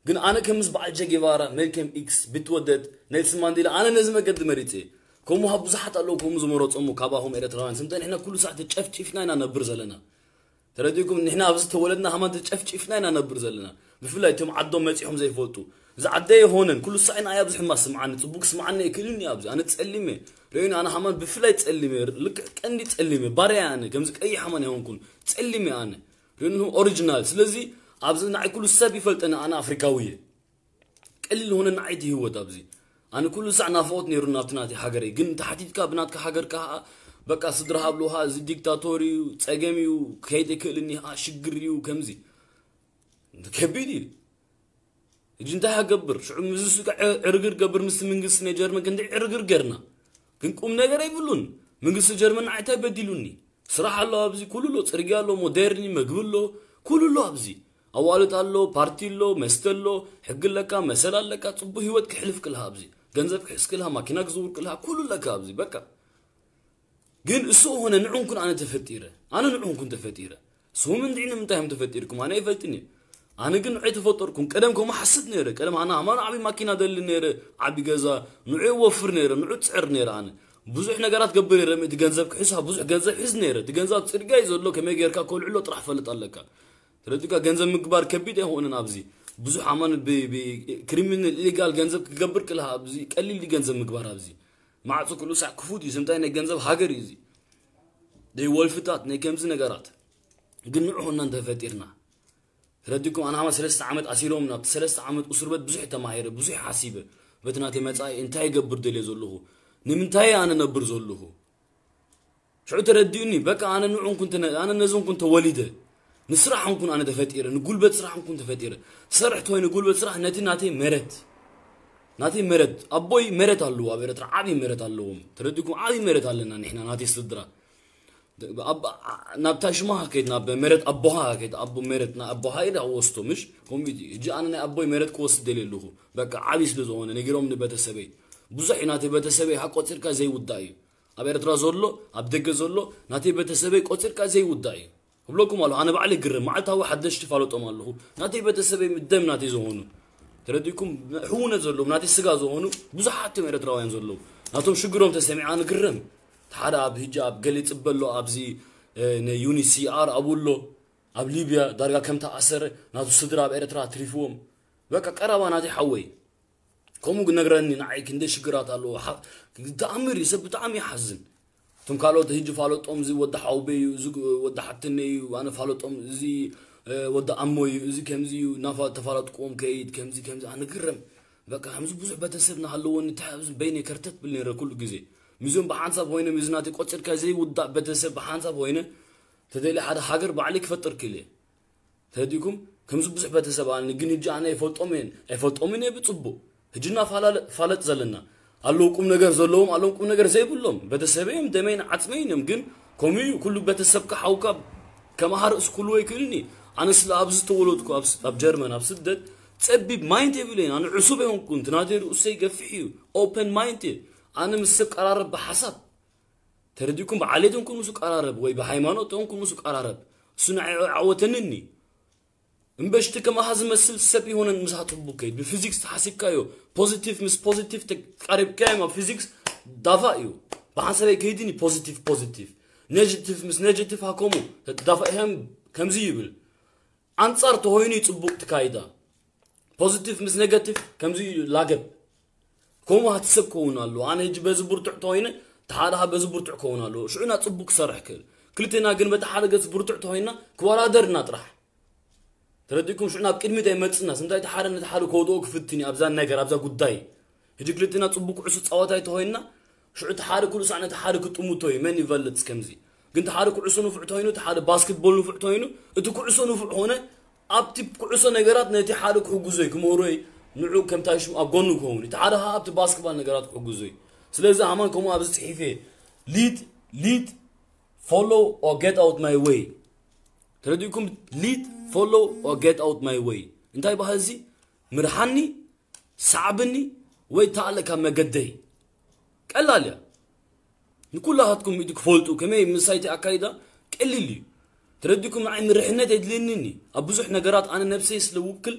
قن أنا كم مزبع الجيفارا ملكم إكس بتودد نيلسون مانديلا أنا لازم أقدم ريتي كم هو بزحت الله كم زمرات أمه كابهم إريتريان سمتين إحنا كل ساعة تشفت شفنا أنا نبرز لنا ترديكم نحنا عبزت ولدنا هم تشفت شفنا أنا نبرز لنا بفلا يتم عدهم مسيحهم زي فوتو زعدي هونن كل ساعة أنا يابز حماس معنا تبوك سمعنا يكلوني يابز أنا تسلمي لأنه أنا حمان بفلا تسلمي لك كأني تسلمي برا أنا كمزك أي حمان هون كون تسلمي أنا لأنه أوريجينال سلزي عبز نعي كل ساعة بفلت أنا أنا أفريقية كل هون نعيدي هو تابزي أنا كل ساعة نافوتني رناتناتي حجري جن تحديد بنات كحجر كها بقى صدرها بلوها زي ديكتاتوري وتسجمي وكيد كلني هاشجري وكمزي كبيدي جندها قبر شو مزوسك عرقر قبر مس منقص نجار ما كنت عرقر قرنا كنكم نجار يقولون منقص جرمن عتاب بديلوني صراحة الله أبزي كله لو ترجع له مودرني مقبول له كله الله أبزي أولت الله بارتيلو مستلو حق لك مسألة لك تبوه يود كحلف كلها أبزي جنزب كحس كلها ماكينك زور كلها كله لك أبزي بكا جن السوء هنا نعونكم أنا تفتيره أنا نعونكم تفتيره سو من دين منتهم تفتيركم أنا يفتني أنا قلنا عيت فطركم كلامكم ما حسيت نيره كلام أنا ما نعبي ماكينة دل نيره عبي جزا نوع وفر نيره نوع تسعر نيره أنا بزوج إحنا قرات قبل نيره متجنزب كحسها بزوج جنزب حس نيره تجنزب تصير جايز ولا كم يجير كاكل علو طرح فلت ألكا ترى تكا جنزب مكبار كبيدة هو أنا نابزي بزوج عمان ب ب كريمين اللي قال جنزب قبل كلها أبزي قليل اللي جنزب مكبار أبزي مع كله ساعة كفودي سمتاني جنزب هاجريزي ده والفتات نيكمزنا قرات قلنا عهنا دفتيرنا رديكم أنا هم سلست عمد أسيرهم نبت سلست عمد أسربة بزح تماهير بزح حسيبة بتناتي متعي انتهي قبر دليل زلهو نمنتهي أنا نبر زلهو شو ترديني بك أنا نوعهم كنت أنا نزون كنت والدة نسرحهم كن أنا دفاتيرة نقول بتسرحهم كن دفاتيرة سرحت وين نقول بتسرح ناتي ناتي مرت ناتي مرت أبوي مرت هاللو أبيرت عادي مرت هاللوم ترديكم عادي مرت هالنا نحن ناتي صدرة أب نبتاش ما هكيد نب مرت أبوها هكيد أبو مرت نا أبوها إذا وسطه مش كم بدي جا أنا أبوي مرت كوست دليل له بقى عبيس لزوجنا نجيرهم نبات السبي بزح ناتي بات السبي حق قصير كزي وداي أبيرت رازولو أبدك زولو ناتي بات السبي قصير كزي وداي قبلكم قالوا أنا بعلي جرم معتها وحدش تفعلوا تمال له ناتي بات السبي مدام ناتي زوجنا ترديكم هو نزولو ناتي سجا زوجنا بزح حتى مرت راين زولو ناتهم شو جرم تسمع أنا جرم تحرى أب هجاب قلت أبله أبزي نيوني سي آر أبله أب ليبيا درجة كم تأثر ناتو صدر أب إريتريا تريفوم بقى كأربعة ناتي حوي كم قلنا قرني نعي كندش قرات الله ح دعمر يسب دعم يحزن ثم قالوا تهجوا فعلوا أم زي وده حوبي وزق وده حتني وأنا فعلوا أم زي وده أمي زي كم زي ونافع تفعلت قوم كيد كم زي كم زي أنا قرم بقى همزو بزح بتسرنا حلو ونتحاز بيني كرتت بالنير كل جزء ميزون بحانساب وينه ميزناتي قصر كزي ودا بتسب بحانساب وينه تدلي حدا حجر بعليك فطر كله تهديكم كم زب زب بتسب على نجني جانا يفطومين يفطومين يبصبو هجنا فلا فلت زلنا قالوا قوم نجر زلهم قالوا قوم نجر زي بلهم بتسبهم دمين عتمينم جن كومي كله بتسب كحوكب كما هرس كله يكلني انا سلا ابز تولدكو ابز اب جرمن اب سدد تصبي مايند يبلين انا عصبي هون كنت نادر وسي يقفحيو اوبن مايند أنا مسك أرارب بحسب ترديكم بعليتهم كل مسك أرارب وي بحيماناتهم كل مسك أرارب سنع عوتنني مبشتك ما هذا مسل سبي هون مسح تبوكيد بالفيزيكس تحسب كايو بوزيتيف مس بوزيتيف تقرب كايو فيزيكس دافايو بحسب كيدني بوزيتيف بوزيتيف نيجاتيف مس نيجاتيف هاكمو دافاهم كم زيبل أنصار تهوني تبوك تكايدا بوزيتيف مس نيجاتيف كم زي لاجب كم هتسب كونالو أنا هجي بزبور تعطينا تحارها بزبور تعكونالو شو أنا تصبك صرح كل كلتنا قلنا تحارق زبور تعطينا كورا درنا طرح ترديكم شو أنا بكلمة دايمتنا سنتها تحارن تحارق هودوك في التني أبزان نجر أبزان قداي هجي كلتنا تصبك عصت صوتها تعطينا شو تحارق كل ساعة تحارق تأمو توي ماني فلتس كمزي قلت تحارق عصون في تعطينا تحارق باسكت بول في تعطينا تكو عصون في هنا أبتي عصون نجرات نتي حارق حجوزيكم وراي نوع كم تعيشون أبغونك هون يتعارها أبت باسكتبال نجارات حجوزي سلزة عمانكم أبز صحيفة lead lead follow or get out my way ترديكم lead follow or get out my way انتهي بهذي مرحني صعبني ويتعلق هم جدي كلا لا كلها تكون بدك فولتو كمي من سايت أكايدا كقللي تردكم مع إن رحنا تدلنني أبوز إحنا جرات أنا نفسي يسلوكل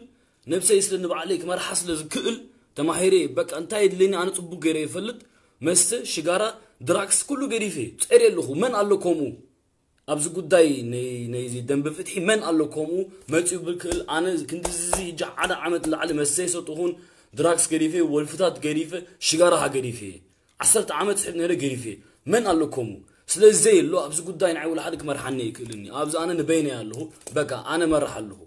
نفسي يسلنب عليك ما رح أصل زكقل تماهيري بك أنت يدلني أنا تبو جري فلت مست شجارة دراكس كله جري فيه تقري له من قال لكمو أبوز قداي ني نيزي دم بفتحي من قال لكمو ما تقبل أنا كنت زي جع على عمد العلم السيس وتهون دراكس جري فيه والفتات جري فيه شجارة جري فيه عصرت عمد سحبنا جري فيه من قال لكمو سلازي اللو أبز قد داين عول حدك مرحني يكلني أبز أنا نبيني اللو بقى أنا مرحله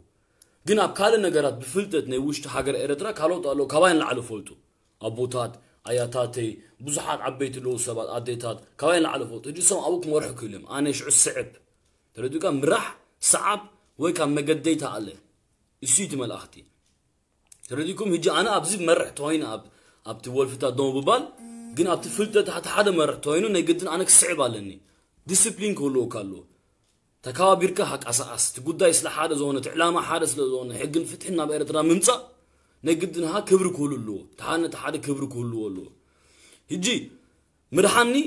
جناب كلا نجارات بفلتتني وشت حجر إرترا كلو تقولو كواين العلو فلتو أبوتات آياتاتي بزحات عبيت اللو سبات عديتات كواين العلو فلتو جسم أبوك مرح كلهم أنا يشعر صعب تردو كان مرح صعب ويكان مجديتها عليه يسيتي مال أختي ترديكم هجي أنا أبزيد مرح توين أب أب تولفتها دوم ببال جن أبت فلتة حتى حدا مر توينو نجدن أنا كصعب علني ديسبلين كله كله تكابير كهك أس أس تقول ده يسلح هذا زونه تعلامه هذا سل زونه حقن فتحنا بيرترا منصة نجدن ها كبر كله لو تحنا تحدا كبر كله لو هجي مرحني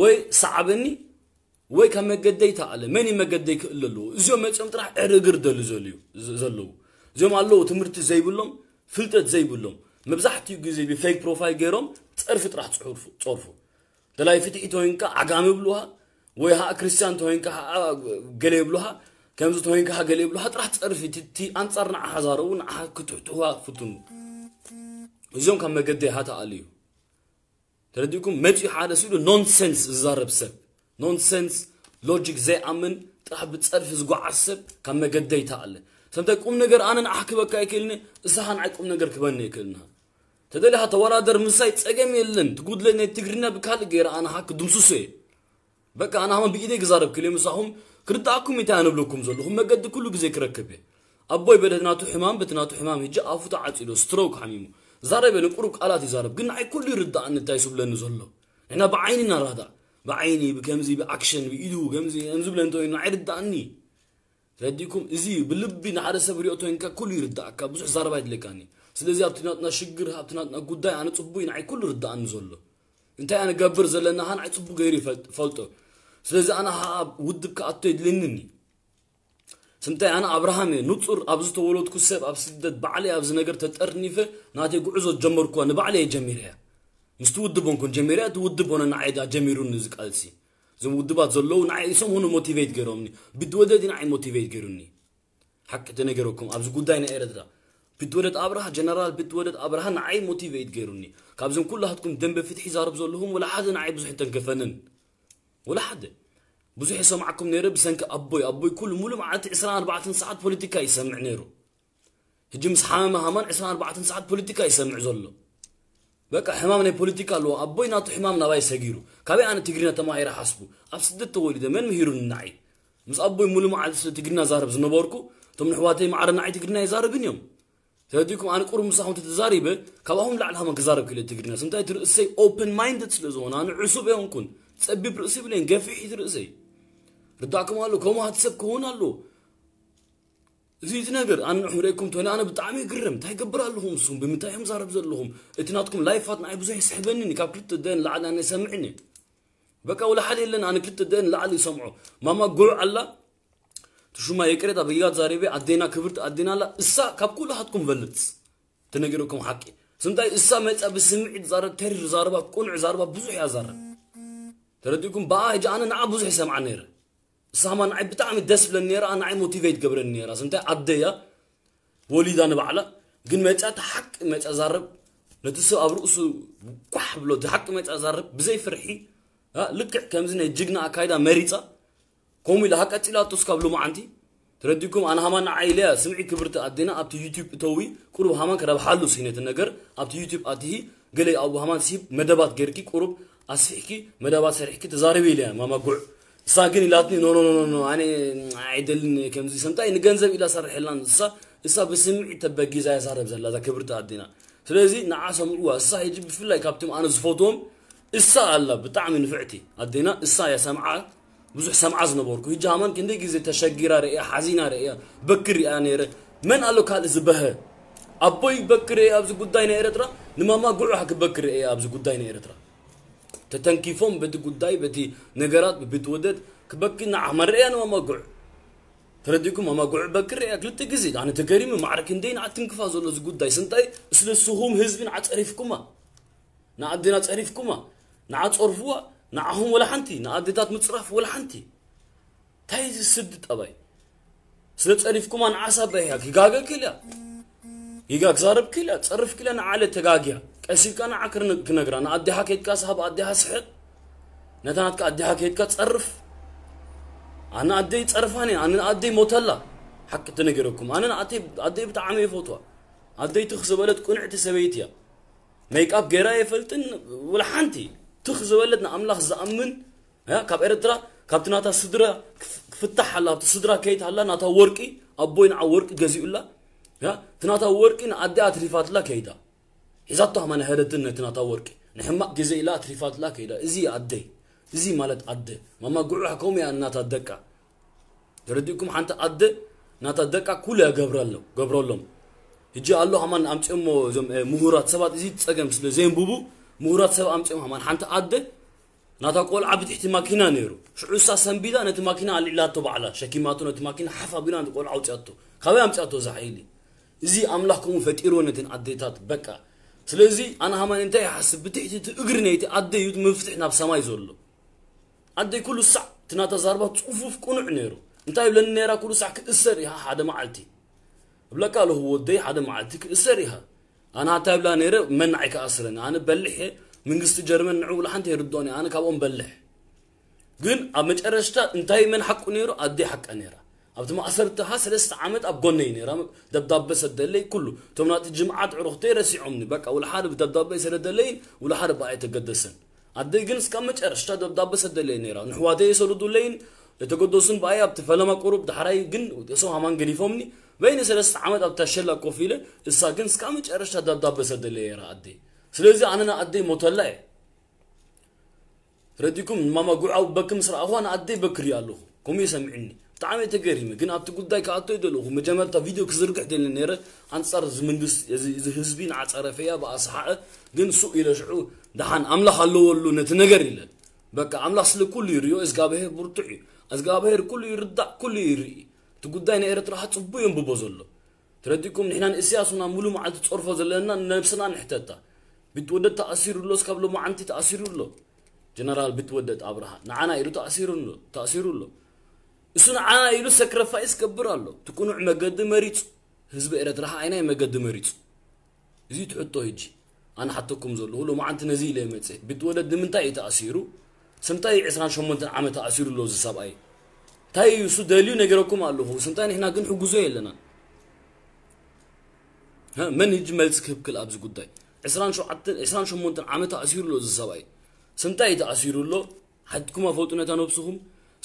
وصعبني وكم مجديت على مني مجديك إلا لو زيوم متشم تروح أرجر ده لزليو زلوا زيوم على لو تمرت زي بلهم فلتة زي بلهم مبزحت يجزي بفيك بروفايل جيرم تعرفت راح تصورفو تصورفو دلايفتي إتوينكا عجامي بلوها ويها كريستيان توينكا جليبلوها كمزو توينكا جليبلوها راح تعرفتي تي أنصرنا حزارون كتوتوها فتنو اليوم كان مجدي هاتا عليو ترديكم متي حدا سيدو نونسنس زارب سب نونسنس لوجيك زي أمن راح بتصرف زقع السب كان مجدي تعلي سمتك أم نجر أنا أحكي بك يكلني زهان عك أم نجر كبني يكلنها تدلي حتى ورا در مسايت أجمع يلن تقول لنا تجرنا بكال غير أنا حك دمسوسي بك أنا هم بيجي جزارب كلهم صاحم كرت أكو متعانوا بلوكم زلهم ما قد كله بذكر ركبه أبوي بدناتو حمام بدناتو حمام هجى أفوت عتيلو ستروك حميمو زارب بنقرق على تزارب قلنا عي كل يرد عن التايسوب لنا زلهم إحنا بعيننا هذا بعيني بكمزي بأكشن بيدو كمزي أنزل لنا توين عرض عني تديكم زي بلبي نعرس بريوتو إنك كل يرد عك بزح زارب هيدلك عني سلازي أبتناتنا شجر أبتناتنا قداي أنا تصبوين عي كل رد عن زله أنت أنا جبر زلنا هن عي تصبو غيري فلتو سلازي أنا هاب ودك أتيد لنني سمتى أنا أبراهامي نتصور أبز تولد كسب أبسدد بعلي أبز نجر تتقرني في ناتي قعزة جمر كون بعلي جميرها مستود بونكون جميرات ود بون أنا عيدا جميرون نزق ألسي زم ود بات زلوا نعي يسمون هون موتيفيت جروني بدودة دي نعي موتيفيت جروني حق تنجركم أبز قداي نقردا بتولد أبرها جنرال بتولد أبرها نعي موتيفيت غيروني كابزم كلها تكون دم بفتحي زارب زولهم ولا حدا نعي بزح تنكفنن ولا حدا بزح يسمعكم نيرو بسنك أبوي أبوي كل مولم عاد عشرين أربعة ساعات بوليتيكا يسمع نيرو هجم حمامها همان عشرين أربعة ساعات بوليتيكا يسمع زولو بقى حمامنا بوليتيكا لو أبوي ناطو حمامنا باي سجيرو كابي أنا تجرينا تماعي راح أسبو أبسدت تولد من مهيرون نعي مس أبوي مولم عاد تجرينا زارب زنبوركو تمن حواتي معرنا نعي تجرينا يزاربين يوم تديكم أنا قرب مساهم تتزاريبه كواهم لعلها ما كزارب كله تقرنا سمتى ترسي open minded سلزونا أنا عصبي أنكن تسبب ترسي بلين جافي ترسي ردعكم قالوا كم هتسبكوا هون قالوا زيد نقدر أنا حوريكم تونا أنا بتعامي قرم تاي قبرا لهم سوم بمتاعهم زارب زلهم اتناتكم لايفات نعيب زي سحبني كاب كلت الدين لعل أنا سمعني بكا ولا حد إلا أنا كلت الدين لعل يسمعوا ماما قول على شو ما يكرت أبيات زاربي عدينا كبرت عدينا لا إسا كاب كل هاتكم فلتس تنقلكم حكي سمتاي إسا ما يتقب سمعت زارب تهرر زاربا كون زاربا بزح يا زارب ترديكم بقى هجي أنا نعب بزح سمع نير إسا ما نعب بتعمل دس بالنير أنا نعب موتيفيت قبل النير سمتاي عديا وليد أنا بعلا قن ما يتقب حق ما يتقب زارب لتسو أبرؤسو كوح بلو تحق ما يتقب زارب بزي فرحي ها لقع كمزين يجيقنا أكايدا مريتا قومي لها كتلا تسكبلو ما عندي ترديكم أنا همان عائلة سمعي كبرت أدينا أبت يوتيوب توي كرو همان كرب حلو سينة النجر أبت يوتيوب أديه قال أو همان سيب مدبات غيركي كرب أسحكي مدبات سرحكي تزاري بيلها ما ما قول ساكني لاتني نو نو نو نو أنا عدلني كم زي سمتى إن جنزم إلى سر حلان الصا الصا بسمعي تبقي زي سهر بزلا ذا كبرت أدينا فلذي نعاسهم هو الصا يجيب في الله كابتم أنا زفوتهم الصا الله بتعمل نفعتي أدينا الصا يا سمعة بزح سمع زنبوركو هي جامان كندي جزء تشجيرة رئية حزينة رئية بكر يعني رئ من قالوا كهذا زبهة أبوي بكر رئية أبز قداي نيرترا نما ما قلوا حك بكر رئية أبز قداي نيرترا ተተንኪፎም በቲ ጉዳይ በቲ ነገራት በትወደድ ክበክና አመረያን ወማጉዕ ተረዲኩም ወማጉዕ በክር ያክልት ግዜ አነ ተገሪም ማዕረክ እንደን አትንክፋ ዘሎ ዝ ጉዳይ ስንጣይ ስለሱሁም ህዝብን አጽሪፍኩማ ናአዲና አጽሪፍኩማ ናአጽርፍዋ ናአሁን ወላ ሓንቲ ናአዲታት ምጽራፍ ወላ ሓንቲ ታይዝ ስድ ጠባይ ስለጽሪፍኩማ ናአሳባይ ያክ ይጋገክላ ይጋግዛርብክላ ጽርፍክላ ናዓለ ተጋጊያ أسيكنا عكر نقرأ أنا أديها كيتك أصحاب أديها سحر نتناك أديها كيتك تصرف أنا أدي تصرفاني أنا أدي موتلا حق تنقركم أنا أدي أدي بتعامي فوتوا أدي تخزي ولد كون اعتسابيتيا ميك أب جراي فلتن ولا حنتي تخزي ولدنا أملاخ زأمن ها كاب إرترا كابتناتا صدرة فتح الله صدرة كيت الله ناتا وركي أبوين عورك جزي الله ها تناتا وركي أدي أتريفات الله كيتا إذا تهمنا هذا الدنيا تناطورك نحمق جزء لا تريفات لا كيدا زي عدي زي مالت عدي ما ما قول لكم يا ناتا دكا ترديكم حتى عدي ناتا دكا كلها جبرالهم جبرالهم يجي الله همان أمشي أمه زم مهورات سبعة زي تسجم سل زين بوبو مهورات سبعة أمشي أمه همان حتى عدي ناتا قول عبد إحتي ماكينا نيرو شو أساسا بيدا نت ماكينا على لا تبع على شكيماتو نت ماكينا حفا بينا نقول عود أتو خبي أمشي أتو زحيلي زي أملاكم فتيرون نت عديتات بكا سلزي أنا همان انتهي حسب بتحتي تقرنيتي عدي يود مفتحنا بسماي زولو عدي كل ساعة تناتا زربة تقفوف كون عنيرو انتهي بلن نيرا كل ساعة كأسريها حدا معلتي بلا قالو هو دي حدا معلتي كأسريها أنا هتاي بلا نيرا منعي كأسرني أنا بلحي من قصة جرمن نعول حنتي يردوني أنا كابون بلح قن أمج أرشتا انتهي من حق نيرو عدي حق نيرا أبت ما أثرت هاس لست عمت أبغني نيرا دبدب بس الدليل كله تمنات الجمعات عروقتي رسي عمني بك أول حرب دبدب بس الدليل ولا حرب بعيت القدسن عدي جنس كم متعرش تدبدب بس الدليل نيرا نحواتي يسولو دليل لتقدسون بعيا بتفلما قرب دحري جن ويسوها مان جريفمني بين سلست عمت أبتشلا كوفيله السا جنس كم متعرش تدبدب بس الدليل نيرا عدي سلزي أنا عدي مطلع رديكم ماما جوع بكم سر أخوان عدي بكريالو كم يسمعني تعامل تجاريمي، لكن أنت تقول دايك عطيه دلوقه، مجمل تفيديو كزرقة دل النيرة، عن صار زمن دس يزهزبين على صرفيها بأصحاء، جن سوق يرجعوا، ده عن عمله حلو ولو نتنجري له، بك عمله أصل كل يريو إزجابه برتعي، إزجابه كل يردع كل يري، تقول دايك نيرة راح تصبيهم ببازله، ترديكم نحن السياسنا ملو ما عاد تصرفه زلنا نفسنا نحتاجها، بتودد تأثير الله قبله ما عندي تأثير الله، جنرال بتودد أبرهان، نعنا يرو تأثير الله، تأثير الله. السنة عايلو سكر فايس كبرالو تكونوا عم قدم مريض حزب إرتراح عيني ما قدم مريض زيد حطه يجي أنا حطكم زلوا لو ما عند نزيله متسه بتولد من تاي تأثيره سنتاي عشان شو من عم تأثيره لوز السبعي تاي يسود دليل نجركم على هو سنتاي إحنا قن حجوزين لنا ها من يجمل سكب كل أبز قداي عشان شو عد عشان شو من عم تأثيره لوز السبعي سنتاي تأثيره لو حدكم أفوتنا تنبسهم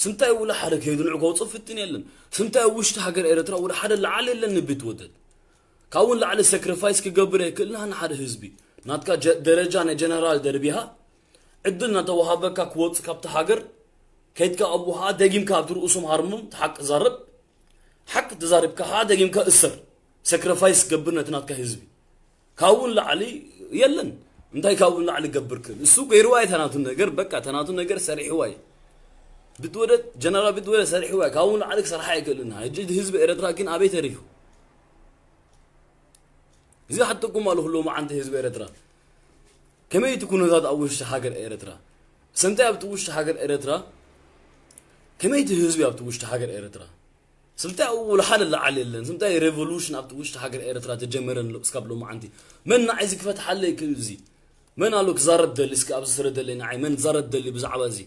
سنتاي ولا حركة يدون عقوق صفتين يلن سنتاي وش تحجر إرترا ولا حدا لعلي لن بتودد كون لعلي سكرفايس كجبره كلنا نحر حزبي ناتكا درجة أنا جنرال دربيها عدلنا توهابة كقوت كابت حجر كيتك أبوها دقيم كابتر أسم هرمون حق زرب حق تزرب كها دقيم كأسر سكرفايس جبرنا ناتكا حزبي كون لعلي يلن سنتاي كون لعلي جبر كل السوق يروي ثناتون نجر بكا ثناتون نجر سريع واي بتولد جنرال بتولد سريح واك هون عليك سرحاي كلنا جد حزب إرتراح كن أبي تريه إذا حتى كم ماله لو ما عنده حزب إرتراح كم يتكون هذا أولش حاجة إرتراح سنتي أبتوش حاجة إرتراح كم يتي حزب أبتوش حاجة إرتراح سنتي أول حال اللي عليه لنا سنتي ريفولوشن أبتوش حاجة إرتراح تجمرن قبله ما عندي من عايزك فتح عليه كل زي من قالك زرد اللي سك أبز زرد اللي نعي من زرد اللي بزعوازي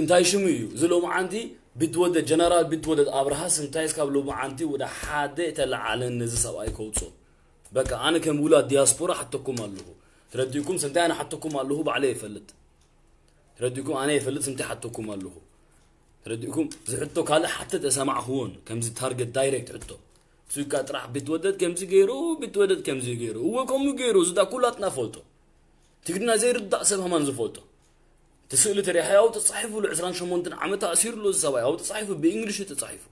انتاي شميو زلو معانتي بتود جنرال بتود ابراهاس انتايس كابلو معانتي ودا حاده تلعلن نز سباي كوصو بقى انا كمولاد دياسبورا حتكم الله ترديكم سنتي انا حتكم الله بعليه فلت رديكم أنا يفلتسم تحتكم الله رديكم زحتو كله حتى تسمع هون كم زي تارجت دايركت حتو سو كاترح بتودد كم زي غيره بتودد كم زي غيره هو كم غيره زدا كلاتنا فوتو تقدرنا زي ردا سبها منزو فوتو تسأله تريحه أو تصحيفه لعشرين شمونتن عم تأثير له الزوايا أو تصحيفه بإنجليش تصحيفه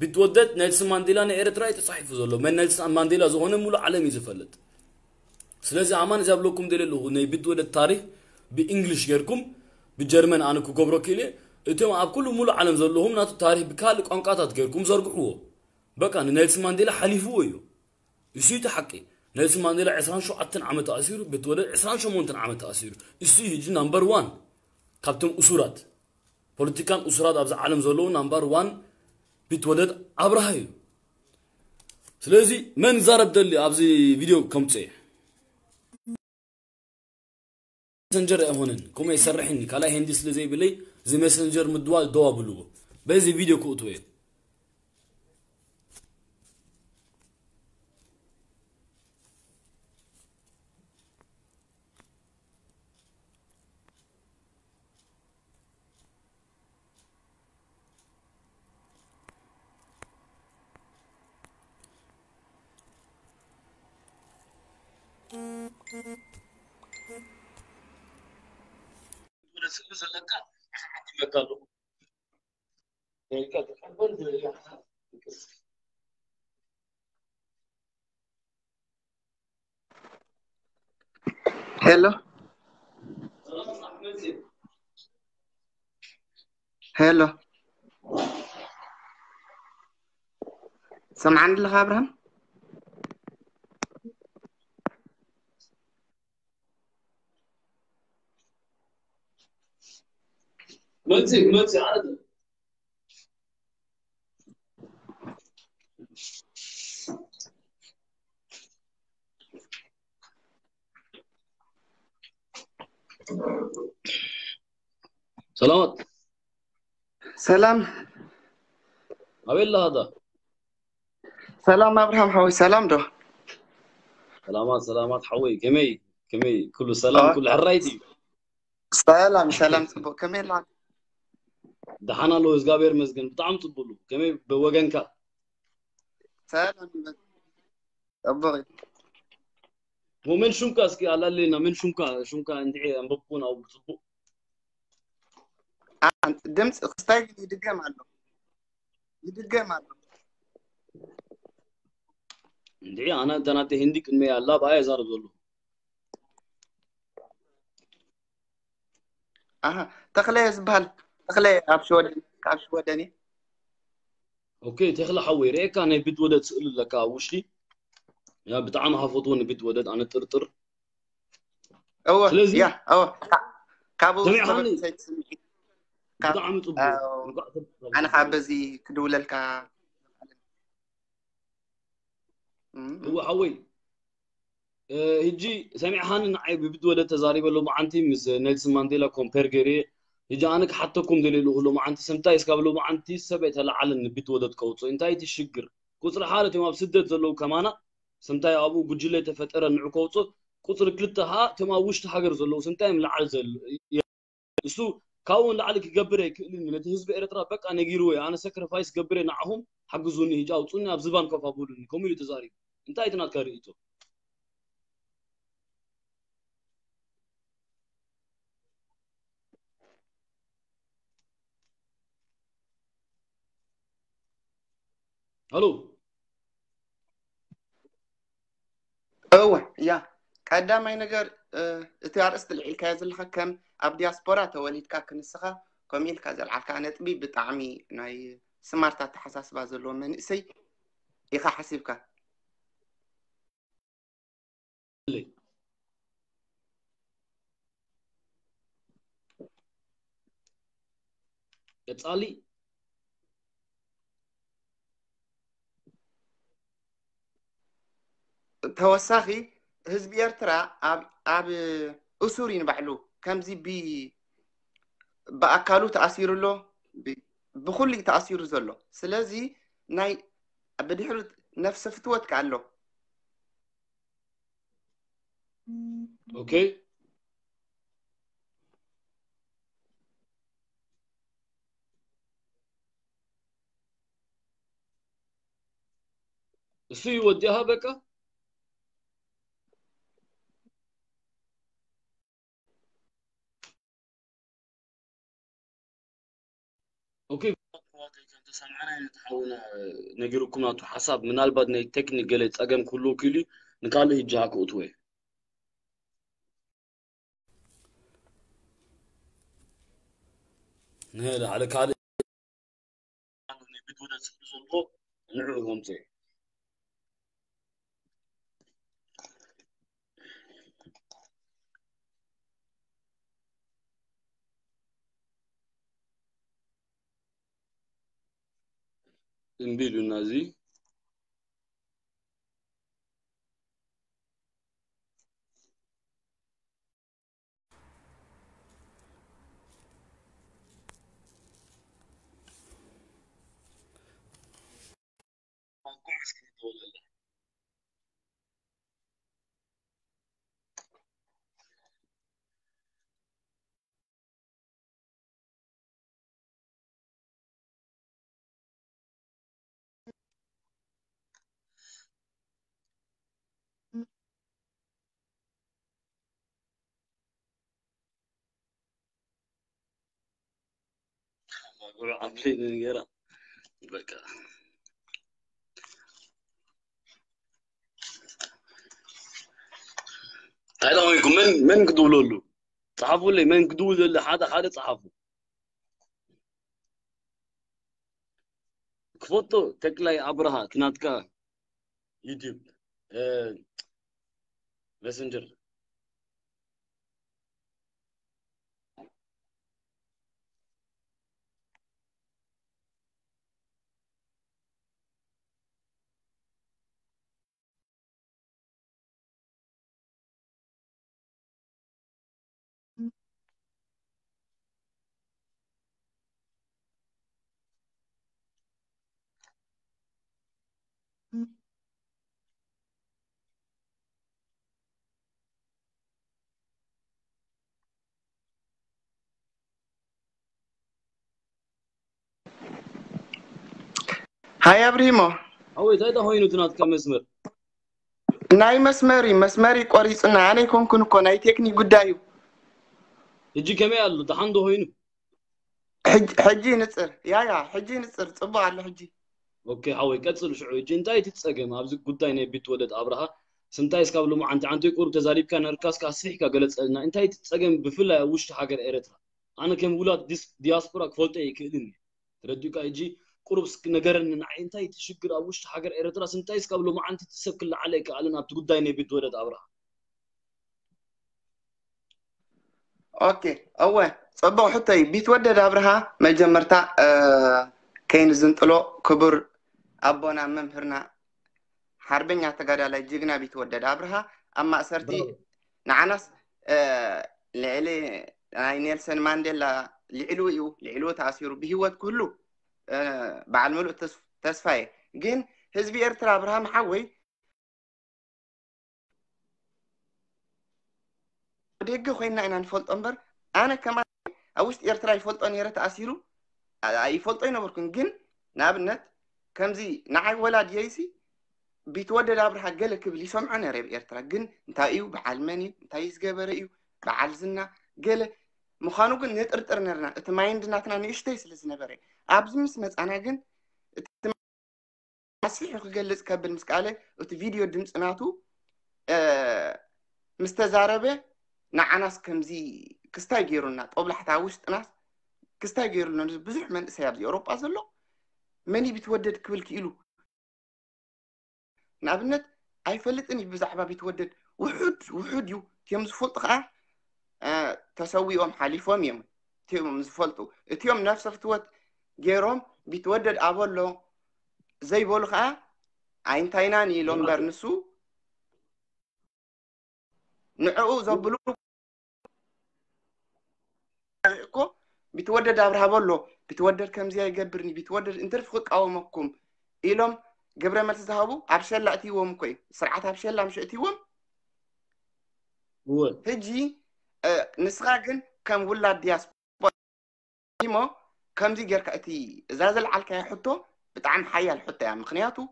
بتودد نيلسون مانديلا نإريتريا تصحيفه زلوا من نيلسون مانديلا زهونه مول عالمي زفلت سلازي عمان جاب لكم دليله نبي بتودد تاريخ بإنجليش غيركم بالجرمن أنا كوكبرو كيله إتهم عب كله مول عالم زلهم ناتو تاريخ بكالك أنقاطات غيركم زرقوه بكا نيلسون مانديلا حليفوه يو يصير تحكي نيلسون مانديلا عشرين شو عتن عم تأثيره بتولد عشرين شو مونتن عم تأثيره السي يجي نمبر وان كابتن أسرات بوليتيكان أسرات أبز عالم زلوا نمبر وان بتولد أبراهيم سلازي من زارب دللي أبز فيديو كم تسيح مسنجر هونن كم يسرحني كلا هندس لزي بلي زي مسنجر مدوال دوا بلوه بزي فيديو كوتوه Hello. Hello. سمعني لها ابراهيم منسي منسي عادي سلامات سلام أبيل هذا سلام أبراهيم حوي سلام ده سلامات سلامات حوي كمي كمي كله سلام كل عرايتي سلام سلام كمي لعب دحنا له إزقابير مسجن طعم تبلو كمي بوجنك سلام أبغي ومن شنك أسكي على اللينا من شنك شنك عندي أم بكون أو بتبو أنت دمس استعجل يدق معلو يدق معلو عندي أنا تناتي هندي كلمة الله باي زار بقوله أها تخلي زبال تخلي أبشودني أبشودني أوكي تخلي حويرة كأني بتودد سؤال لك وشلي يا بتعامها فطون بتودد أنا ترتر أوه يا أوه كابو كابو أنا خابزي كدولة الكا هو حوي هيجي سامع هاني نعيب بتودد تزاريب اللي معنتي مس نيلسون مانديلا كومبيرجري هيجي أنا كحطكم دليله اللي معنتي سمتايس قبله معنتي سبعة هلا علن بتودد كوتو إنتاي تشجر كثر حالتي ما بسدد زلوا كمانا سنتاي أبو بجلة تفترة نعكوتو قطر كلتها تما وشت حجر زلوا سنتاي ملعل زل يسو كون لعلك جبره كلين من تهزب إرترا بق أنا جيروي أنا سكر فايس جبره نعهم حجزوني جاوت قلنا بزبان كفا بولن كميلو تزاري انتاي تنات كاريتو هلو أوه يا كذا ما ينقر تعرفت العكاية زلها كم أبدي أسبورة توليد كأن السخا كميل كذا العكانة تبي بتعمي ناي سمرت تحساس بازلو من إسي يخا حسيبك لي يتعلي توساخي هزب إرترا عب عب أسورين بعلو كم زي بي بأكلوا تأثير له بخلي تأثير زلوا سلازي ناي بدي حلو نفس فتوتك علو أوكي السي يوديها بك؟ اوكي سامعنا نتحاول نجيركم على حساب من البعد نتكنيكالي تقام كله كلي نقال هجاك اوتوي نهلا على كالي نبدو نسلو نعوهم زي نبيلو نازي عاملين نقرا بكا هذا وينكم من من قدولوا له صحفوا لي من قدولوا له حدا حدا صحفوا كفوتو تكلاي عبرها كناتكا يوتيوب ااا ماسنجر هيا بريمو اوي تايدا هوينو تنات كمسمر ناي مسمري مسمري قريصنا عني كون كون كون اي تكني قدايو يجي كمي قالو تحندو هوينو حج حجي نصر يا يا حجي نصر صبا على حجي اوكي حوي كتصل شعو يجي انتاي تتصقم ابز قداي ناي بيت ولد ابرها سنتاي اسكابلو مع انت انت قرب تزاليب كان ركاس كاسيح كغلصنا انتاي تتصقم بفلا وش حاجه اريترا انا كم ولاد دياسبورا كفولتي يكلني ترديك ايجي قربسك نجرن نعينتاي تشكر أوش حجر إيرتراس إنتايس قبله ما أنت تسب كل عليك علنا بتقول دايني بتورد أبرها. أوكي أول صبوا حتى بيتورد أبرها ما جمرتا ااا كين زنتلو كبر أبونا ممهرنا حربين يعتقد على جينا بيتورد أبرها أما أسرتي نعنس ااا لعلي نيلسون مانديلا لعلويو لعلو تعسير بهوت كله. بعد ملء تسفاي جن حزب إرترا برهام حوي ديجو خينا إن فولت أمبر أنا كمان أوش إرترا يفولت أن يرت أسيرو يفولت أنا بركن جن نابنت كم زي نعي ولا ديسي بيتودد أبرها جلك بلي سمعنا ريب إرترا جن تايو بعلماني تايس جبريو بعلزنا جل مخانو جن نت إرتر نرنا تماين دناتنا نيش تيس لزنبري أبز مسمت أنا جن تمسيح وقلت كابل مسكالة وتفيديو دمس ناتو ااا مستزاربة نعناس كمزي كستاجيرو نات قبل حتى عوشت ناس كستاجيرو نات بزح من سيابزي أوروبا أصله مني بتودد كبل كيلو نابنت أي فلت إني بزحبة بتودد وحد وحد يو تيمز فلطقة ااا تسويهم حليفهم يوم تيمز فلطو تيوم نفس فتوت جيروم بيتودد أبولو زي بولخا عين تايناني لون برنسو نعو زبلو بيتودد أبرها بولو بيتودد كم زي جبرني بيتودد انتر فخك أو مكم إلهم جبر ما تذهبوا عبشل لا أتيهم كوي سرعة عبشل لا مش أتيهم هو هجي اه نسخاجن كم ولا دياسبورا كمزي جركاتي زازل على كي حطه بتعم حيا الحطة يعني مخنياته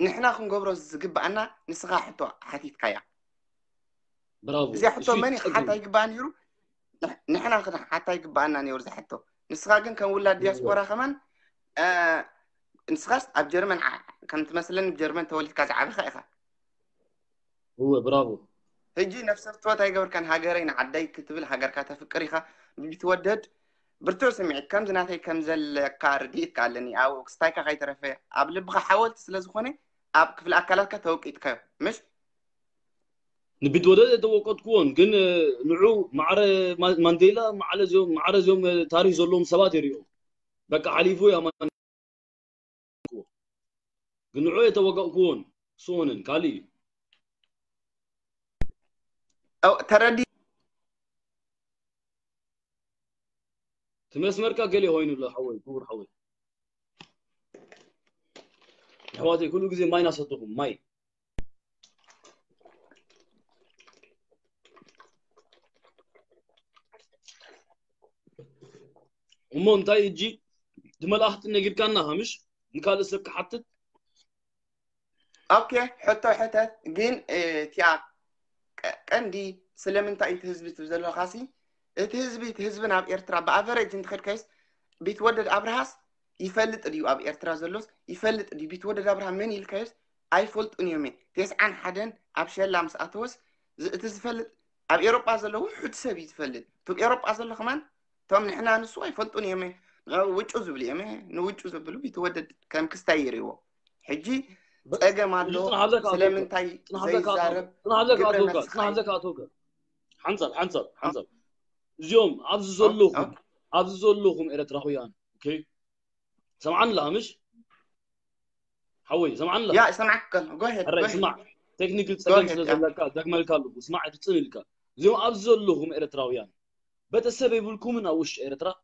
نحنا كنقبروا زقبعنا نسغا حتو حتيت كايا برافو زي حتو ماني حتى يقبعني يرو نحنا كنا حتى يقبعنا نيور زي حتو نسغا كن كنولا دياسبورا كمان آه نسغاس اب جيرمان كانت مثلا بجيرمان تولد كازعبي خايخه هو برافو هجي نفس التوات يقبر كان هاجرين عداي كتبل هاجر كاتا فكريخه بيتودد برتو سمعت كم زناتي كم زل كارديت كالني او كستايكا غيترفي قبل بغا حاولت سلازخوني اب كفل اكلات كتوقيت كايو مش نبي تودد توقيت كون كن نعو مع مانديلا مع لازم مع لازم تاريخ زلوم سباتي ريو بقى حليفو يا مان كنعو يتوقع كون سونن كالي او تردي تمسمركا قال لي هوين ولا حوي كور حوي حواتي كل جزء ماي ناسطهم ماي ومون تاي تجي دملاحت نجيب كنا هامش نكال السبك حطت اوكي حتى حتى جين تيا عندي سلام انت انت هزبت بزلو خاصي تهزبي تهزبن عب إرترا بأفرج أنت خير كيس بيتودد عبرهاس يفلت أديو عب إرترا زلوس يفلت أديو بيتودد عبرها من الكيس أي فلت أنيومين تيس عن حدن عبشال لامس أتوس تزفلت عب إوروبا زلو حد سبي تفلت توك إوروبا زلو كمان توم نحنا نسوا يفلت أنيومين نويج أزبلي أمين نويج أزبلو بيتودد كم كستايريو حجي أجا مالو سلامن تاي زي زارب قبل نفس خير حنصل حنصل حنصل اليوم عززوا لهم عززوا لهم إريتراويان أوكي سمعان لها مش حوي سمعان لها يا سمعك قل قهد اسمع تكنيكال سكندز لكا داك مالكالو اسمع تصني لك اليوم عززوا لهم إريتراويان بتسبب لكم أنا وش إريترا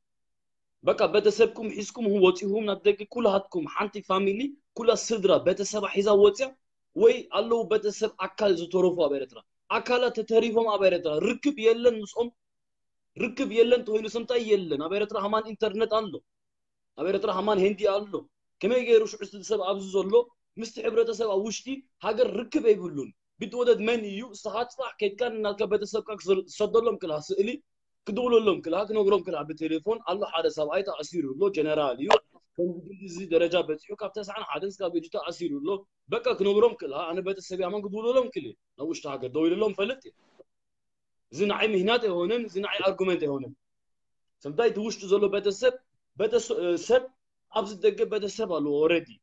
بقى بتسببكم حسكم هو تيهم نتدق كل هاتكم حنتي فاميلي كل صدرة بتسبب حيزا وتيا وي قالوا بتسبب أكل زتروفا بإريترا أكلة تتريفهم أبإريترا ركب يلن نصهم ركب يلن توينو سمتا يلن أبيرترا همان إنترنت ألو أبيرترا همان هندي ألو كما يجيروش عشت سب أبزوز ألو مستحب رتا سب أوشتي هاجر ركب يقولون بتودد من يو ساعات صح كيت كان نكبت سب كاك صدر لهم كلها سئلي كدولو لهم كلها كنوغرهم كلها بالتليفون الله حدا سب أيتا عسيرو لو جنرال يو كان زي درجة بتحو كاب تسعة حدا سكاب بيجتا عسيرو لو بكا كنوغرهم كلها أنا بتسب يا مان كدولو لهم كله نوشت هاجر دويلو لهم فلتي زناعي مهنات هونن زناعي أرجومنت هونن. سمتاي توش تزلوا بيت السب بيت السب أبز دقة بيت السب علو already.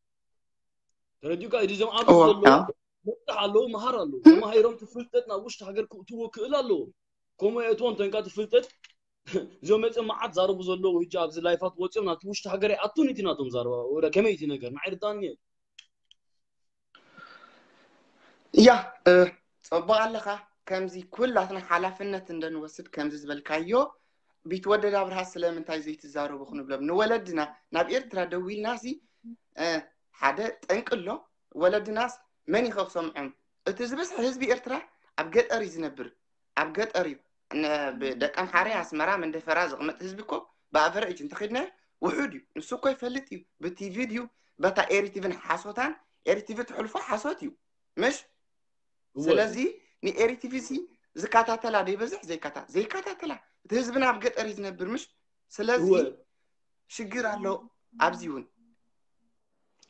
ترديو كا إذا ما أبز تزلوا متعلو مهارلو ما هيروم تفلتت ناوش تهجر كتوه كلالو. كم يتوان تنكات تفلتت زوم مثل ما عاد زارو بزلوا وهجاب زلايفات وتشم ناتوش تهجر أتوني تناتم زاروا ولا كم يتينا كر معير تانية. يا أبغى لك كمزي كلاتنا حلفنا تندن وسط كمزي زبالكايو بيتودد عبرها السلام انتاي زي تزارو بخونو بلبنو ولدنا نابير ترا دويل ناسي اه حدا تنقلو ولد ناس ماني خوف سمعهم اتزبس حزبي ارترا عبقات اري زنبر عبقات اري دقام حاري اسمرا من دفراز غمت هزبكو بافرقج انتخدنا وحوديو نسوكو يفلتيو بتي فيديو بتا ايري تيفن حاسوتان ايري تيفن تحلفو حاسوتيو مش سلازي ني اري تي في سي زكاتا تلا دي بزح زي كاتا زي كاتا تلا تهزبنا اب قطري زنبر مش سلازي شجر علو ابزيون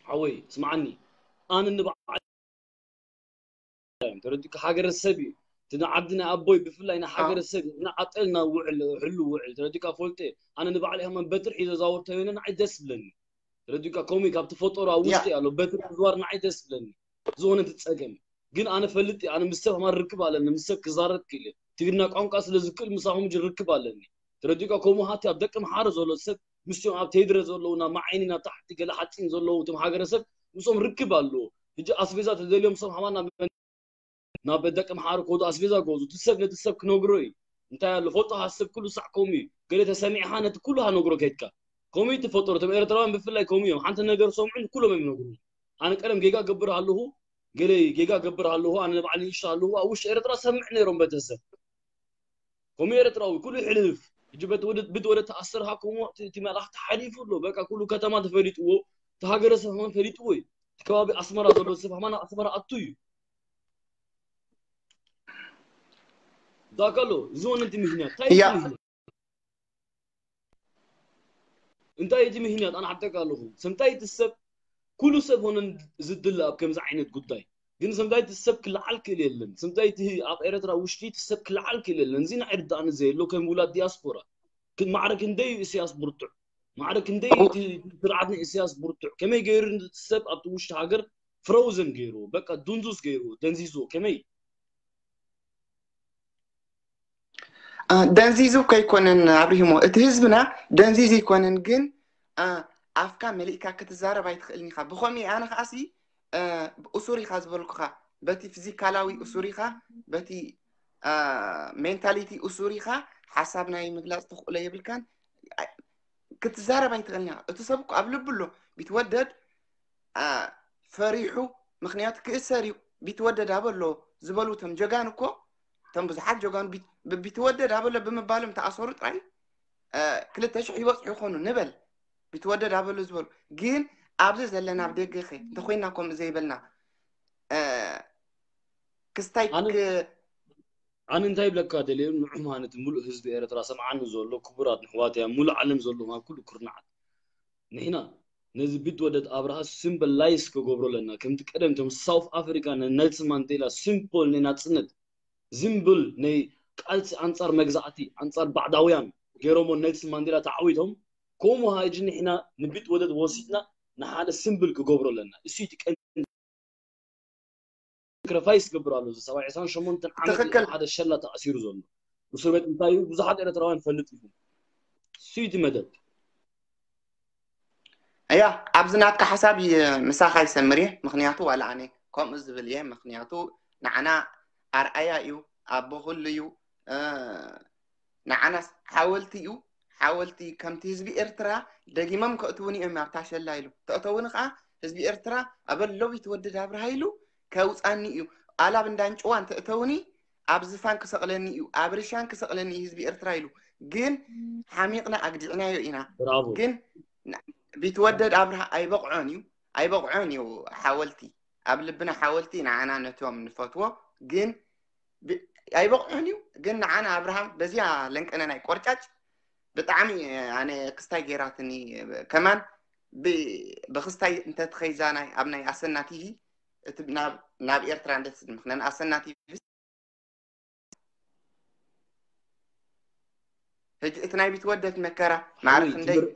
حوي اسمعني انا نبع تردك حاجر السبي تنعدنا ابوي بفلاينا حاجر السبي نعطلنا وعل حلو وعل تردك فولتي انا نبع عليها من بتر اذا زاورت هنا نعي دسبلني تردك كوميك اب تفطر او وشتي قالو بتر زوار نعي دسبلني زون تتصقم جن أنا فلتي أنا مستوى ما ركب على إني مستوى كزارت كله تقولنا كأن قاصل الزكيل مساهم جر ركب على إني ترديك أكومو هاتي أبدك محارز ولا سب مستوى عب تهدرز ولا ونا معيننا تحت كلا حتين ولا وتم حاجة رسب مسوم ركب على له يجي أسفيزات هذا اليوم مسوم حمانا نابدك محارك وده أسفيزات جوزو تسب نتسب كنوجروي أنت الفطة هسب كله صح كومي قلت هسمع حانة كلها نوجرو كيتك كومي تفطر تبي إرتران بفلة كومي وحنت نجر سومعين كله ما بنوجرو أنا كلام جيجا جبر على له قالي جيجا قبرها اللي هو انا نبع لي يشتغل اللي هو وش اريترا سمعني روم بتهسب قوم اريتراوي كله يحلف يجي بتولد بتولد تاثرها كوم تمالح تحليف له بقى كله كتمات فريت و تهاجر سهم فريت وي كواب أسمرة ضروسي فهمنا أسمرة أطيو. ذاكلو زون أنت مهنيات. يا. أنت أيدي مهنيات أنا حتى قالوه. سمتايت السب كل سب هون زد الله بكم زعينت قداي. دين سمتايت السب كل عالك ليلن. سمتايت هي عب إيرترا وشتيت السب كل عالك ليلن. زين عرض أنا زي لو كم ولاد دياسبورا. كن معركة ديو سياس برتع. معركة ديو ترعدني سياس برتع. كم يغير السب أبتوش هاجر فروزن غيره. بقى دونزوس غيره. دنزيزو كمي. دانزيزو كي يكونن عبرهم اتهزبنا دانزيزي يكونن جن عفكا ملئكا كتزارة بايتخلني خا بخومي أنا خاسي أسوري خاز بلقخا باتي فيزيكالاوي أسوري خا باتي منتاليتي أسوري خا حسابنا يمجلس تخليه يبلكان كتزارة بايتخلني اتصابك قبل بلو بيتودد فريحو مخنيات كسريو بيتودد قبله زبالو تم جانوكو تم بزحات جوجان بيت بيتودد هبل بمبالم تأثرت رأي كل تشح يوصح يخونو نبل بيتودد هبل زبل جين عبز اللي نعبدي جخي تخويناكم زي بلنا كستايك عن انتايب لك هذا اللي نعمه أنت ملء هزب إيرترا سمعنا زولو كبرات نحواتها ملء علم زولو ما كله كرنعت نحنا نز بيتودد أبرها سيمبل لايس كجبرو لنا كم تكلم تم ساوث أفريقيا نيلسون مانديلا سيمبل ناتسند زيمبل ني قالت انصار مجزعتي انصار بعداويان غيرومو نيلسون مانديلا تعويتهم كومو هاجن احنا نبيت ودد وسيتنا نحال سيمبل كغبرو لنا اسي تقن كرفايس غبرالو سبعة وعشرين شمونت عمل هذا الشله تاثير زون وسربت انتايو بزحد إرتراوያን فلطيهم سيد مدد ايا ابزناتك حسابي مساخاي سمري مخنياتو ولا اني كوم زبليه مخنياتو نعنا أرأيو أبغليو ااا نعناس حاولتيو حاولتي كم تزبي إرترا دقيمم كأتوني أم عبتاش الليلو تأتون خا تزبي إرترا قبل لو يتودد عبرهايلو كوز أنيو على بندانج وان تأتوني أبزفان كسقلنيو أبرشان كسقلني تزبي إرترايلو جن حميقنا أقدرنايو إنا جن بيتودد عبرها أي بقعانيو أي بقعانيو حاولتي قبل بنا حاولتي نعنا نتوم من فتوى جن ب أيبقونيو جن عنا إبراهيم بزيا لينك أنا نايكورتش بتعمي يعني قصتي جيراتني كمان ب بقصتي أنت تخيزاني أبني أصل نتيجي تبنا ناب إيرترا عند المخنن أصل نتيجي هج إثناء بتودد مكرة معرفة دي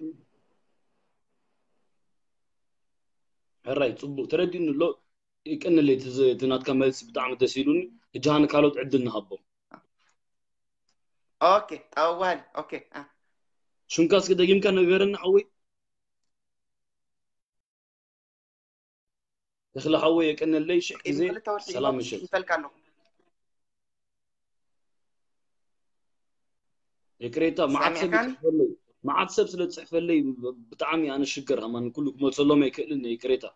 هراي صبوا تردي إنه لو كأن اللي تز تنات كمل بتعمل تسيلون جهان كالوت عدلنا هبوا. أوكي أول أوكي. شو كاس كده يمكن غيرنا حوي؟ دخل حوي كأن اللي شيء زين. سلام الشيخ. يكريتا ما عاد سب ما عاد سب سلة صحفة اللي بتعمي أنا شكرها من كله ما صلوا ما يكلني يكريتا.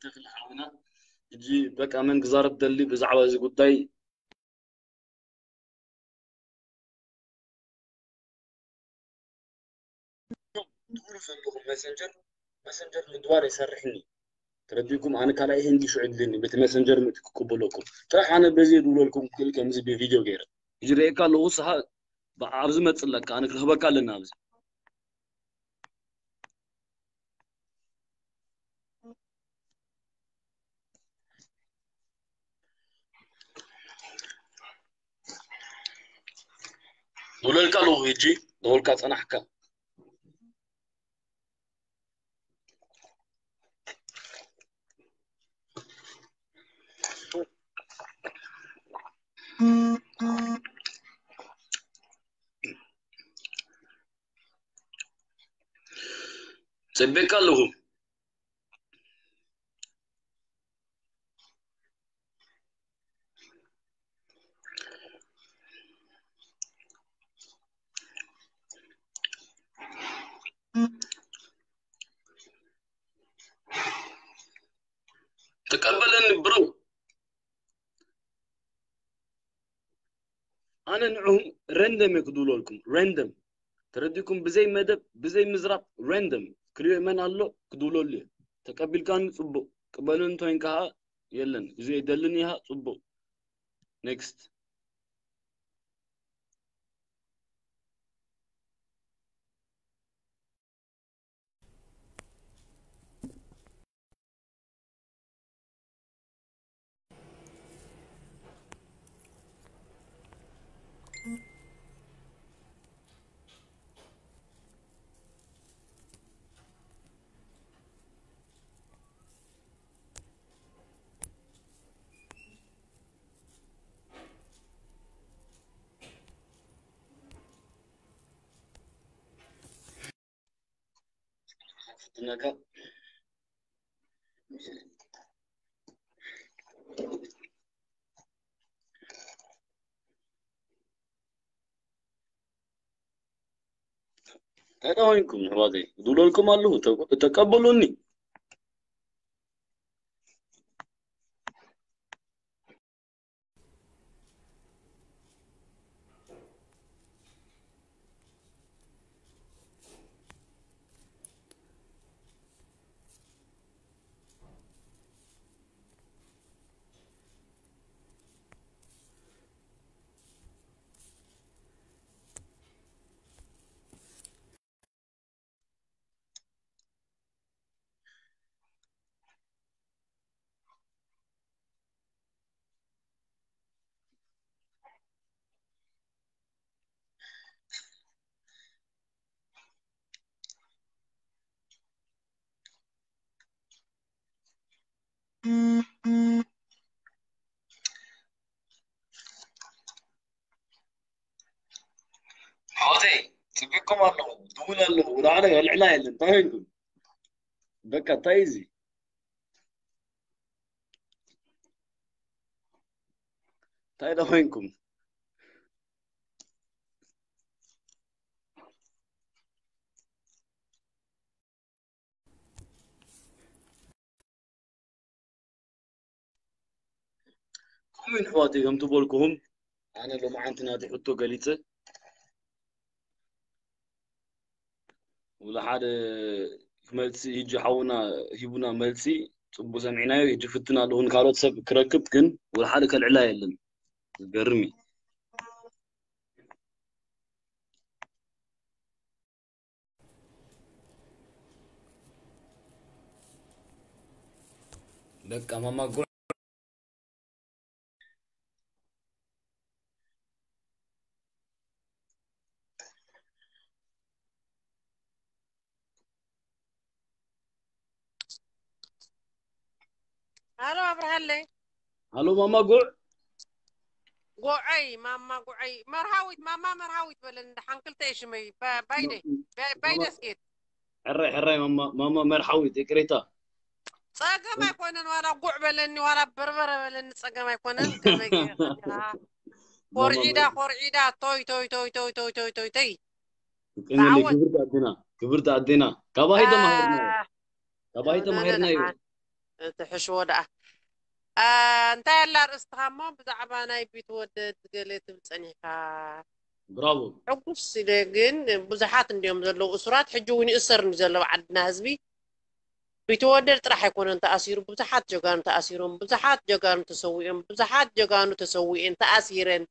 تغل حاونا يجي بقى من جزارة دللي بزعوة زي قداي تعرف عندكم مسنجر مسنجر مدوار يسرحني ترديكم أنا كلاي هندي شو عدلني بت مسنجر متكوبلوكم صح أنا بزيد أقول لكم كل كم زي بفيديو غير يجي رأيك على وصها بعرض ما تصلك أنا كله بكلنا عرض دول كالو هيجي دول كات أنا حكا سبب كالو أنا نعوم راندم يقدولوا لكم راندم ترديكم بزي مدب بزي مزراب راندم كل يوم من الله يقدولوا لي تقبل كان صبوا قبلن توين كها يلن زي دلنيها صبوا next نجا هذا وينكم هذا دولكم الله تقبلوني كمان لو دولا لو ودانا يلعنا يلعن تاينكم بكا تايزي تايدا وينكم هم من حواتي هم تبولكم أنا لو ما عندنا تحطوا قليتة ولا حدا ملسي يجي حونا يبونا ملسي تبو سمعنا يجي فتنا لون كاروت سب كركب كن ولا حدا كالعلاية لن قرمي لك أمامك قول هلو أبرهلي هلو ماما قوع قوعي ماما قوعي مرهاويت ماما مرهاويت بلن حنقلت ايش مي بايدي بايدي سكيت حري حري ماما ماما مرهاويت اكريتا صاقا ما يكونن ورا قوع بلن ورا بربر بلن صاقا ما يكونن خورجيدا خورجيدا توي توي توي توي توي توي توي توي كبرت عدينا كبرت عدينا كباهيدا مهرنا كباهيدا مهرنا يو تحشو ده أنت يلا رستخمام بزعبانة بيتودد قلت بتصنيها برافو عقوب سيدين بزحات اليوم زلوا أسرات حجون أسر نزلوا عدنا هزبي بيتودد راح يكون أنت أسير بزحات جوجان تأسيرهم بزحات جوجان تسويهم بزحات جوجان تسويهم تأسيرن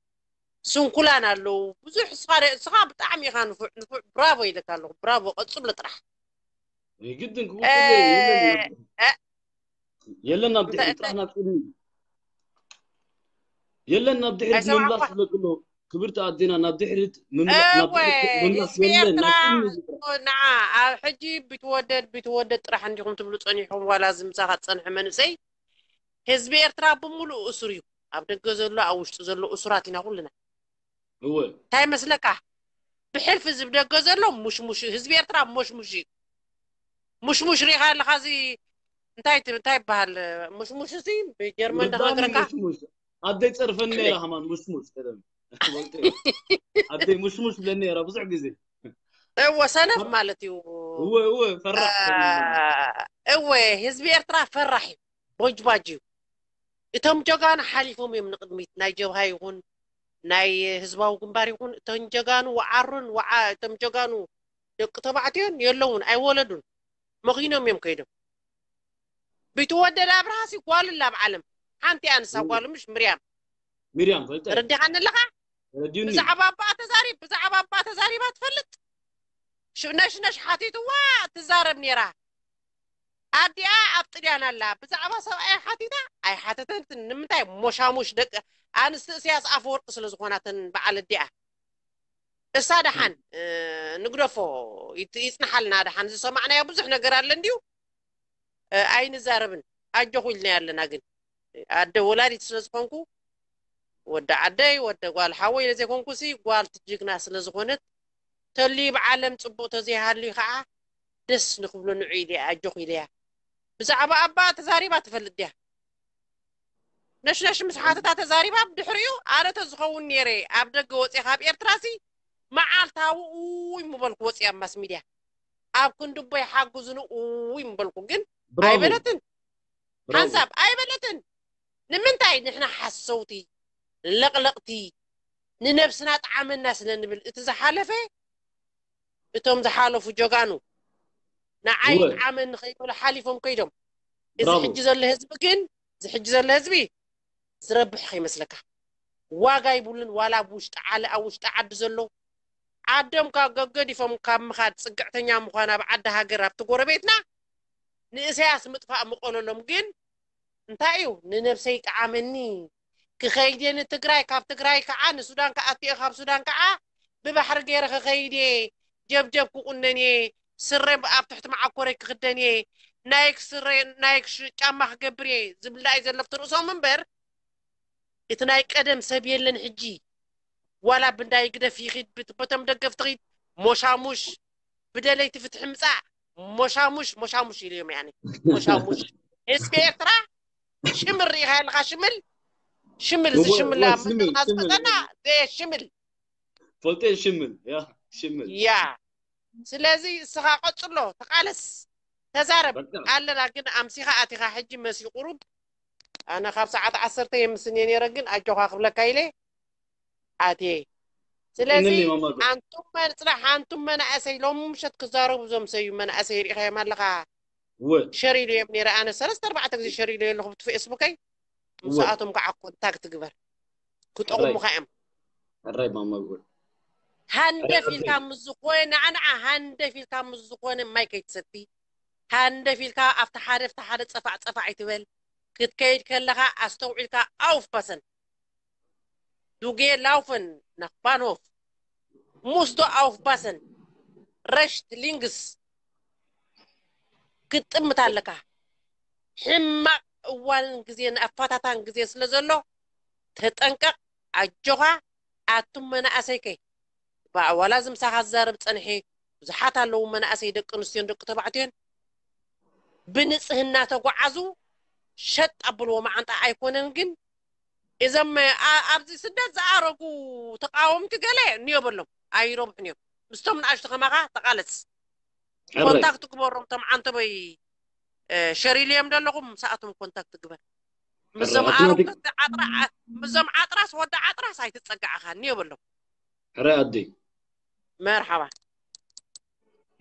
سون كلنا لو بزح صار صعب تعمي خان برافو إلك الله برافو أتصل ترح جدا قوي يلا نبدأ إحنا كلنا يلا نبدأ إحنا من لاس لكله كبرت عدينا نبدأ إحنا من لاس لكله نعم حجي بتودد بتودد راح نجيكم تبلو صنيحهم ولازم ساعات صنح منسي هزبير ترى بملو أسريو أبدا جزلوا أوش تزلوا أسراتنا كلنا هو هاي مسلكه بحلف زبدة جزلوا مش مش هزبير ترى مش مش مش مش ريحة الخازي انتايت انتايت بحال مش مش زين بالجرمن ده غرقا عديت صرفني رحمان مش مش كده عديت مش مش لاني راه بزح غزي هو سنف مالتي هو هو فرح هو حزب ارترا فرحي بوج باجي اتم جوغان حليفهم من قدميت نايجو هاي هون ناي هزباو قنباريون تنجغانو وعرن وع تمجغانو دقتبعتين يلون أي ولدون مغينهم يمكيدم بيتود الأبراسي قال الله بعلم أنت أنسى قال مش مريم مريم قلت ردي عن اللقاء بس عبابة تزاري بس عبابة تزاري ما تفلت شنش نش حاتيتوا تزاربني راه أدي أبطري أنا لا بس عباس أي حاتيتا أي حاتيتا نمتى مشاموش دق أنا سياس أفور أصل زخوناتن بعل الدعاء الصادحان نقرفه يت يتنحلنا دحان سمعنا يا بزح نقرأ لنديو أين زاربن أجهولنا لنا جن أدي ولادي تسلزقونكو ودا عدي ودا قال حوي لزقونكو سي قال تجيك ناس لزقونت تلي بعلم تبوت زيها اللي خاء دس نقبل نعيدي أجهوليا بس عبا عبا تزاري ما تفلديها نش نش مسحاتها تزاري ما بدحريو أنا تزخون نيري أبدا جوز إخاب إرتراسي معالتها ووي مبلغوس يا مس ميديا. أبكون دبي حق زنو ووي مبلغوجن. أي بلتن. حسب أي بلتن. نمن تاي نحن حسوتي لقلقتي ننفسنا تعامل الناس لأن تزحلفه. بتم زحلفوا جوجانو. نعيد عمل خيول حلفهم كيدهم. إذا حجز الهزبكن إذا حجز الهزبي. زربح خي مسلكه. واجاي بولن ولا بوش تعال أوش تعد زلو. عدم كعقدي فم كم خد سقعتني عم خانا بعدها جرب تقول بيتنا نسياس متفق مقولنا ممكن نتايو ننفسي كعملني كخيدي نتقرأ كاب تقرأ كأنا سودان كأتي خاب سودان كأ ببحر جير كخيدي جب جب كونني سر بقى تحت مع كورك خدني نايك سر نايك شو كم خجبري زبلاء زلفتر أصلا منبر يتنايك أدم سبيل لنحجي ولا بنداي كده في خيط بتبتم دقة في خيط مشاموش بدل يتفتح مساع مشاموش مشاموش اليوم يعني مشاموش اسمي ترى شمل ريحة الغا شمل شمل زي شمل لا الناس بدنا ده شمل فلتين شمل يا شمل يا سلازي سقاقط صلوا تقالس تزارب قال لكن أمسي خاتي خحجي مسي قرب أنا خمس ساعات عصرتين مسنين يرجن أجوا قبل كايلة عادي. سلازي أنتم من صراحة أنتم من أسير مش تكذاروا بزوم سير من أسير إخاء مالقة. شريلة يا ابني رأنا سلست أربعة تجزي شريلة اللي خبط في اسمكي. مساعتهم كعقد تاك تكبر. كنت أقول مخائم. الرأي ما موجود. هند في الكام الزقون أنا هند في الكام الزقون ما يكتسبي. هند في الكام أفتحار أفتحار تصفع تصفع يتول. كنت كيد كلها أستوعب الكام أوف بسن. دوجي لافن نخبانوف مستو أوف بسن رشت لينجس كت متعلقة حما وان جزين أفتاتان جزين سلزلو تتنكر أجوها أتمنى أسيكي بقى لازم ساعات زارب تنحي زحتها لو من أسيدك نسيان دك تبعتين بنسهن تقعزو شت أبلو مع أنت أيكونن جن إذا ما أبدي سدد زعرقو تقاوم تقلع نيوبلهم أي روب نيوب مستمن أشتغل معه تقالس كونتاكت كبرهم طبعا تبي شري لي مدل لهم ساعتهم كونتاكت كبر مزم عارق عطرة مزم عطرة سودا عطرة ساي تتسقع خان نيوبلهم رأدي مرحبا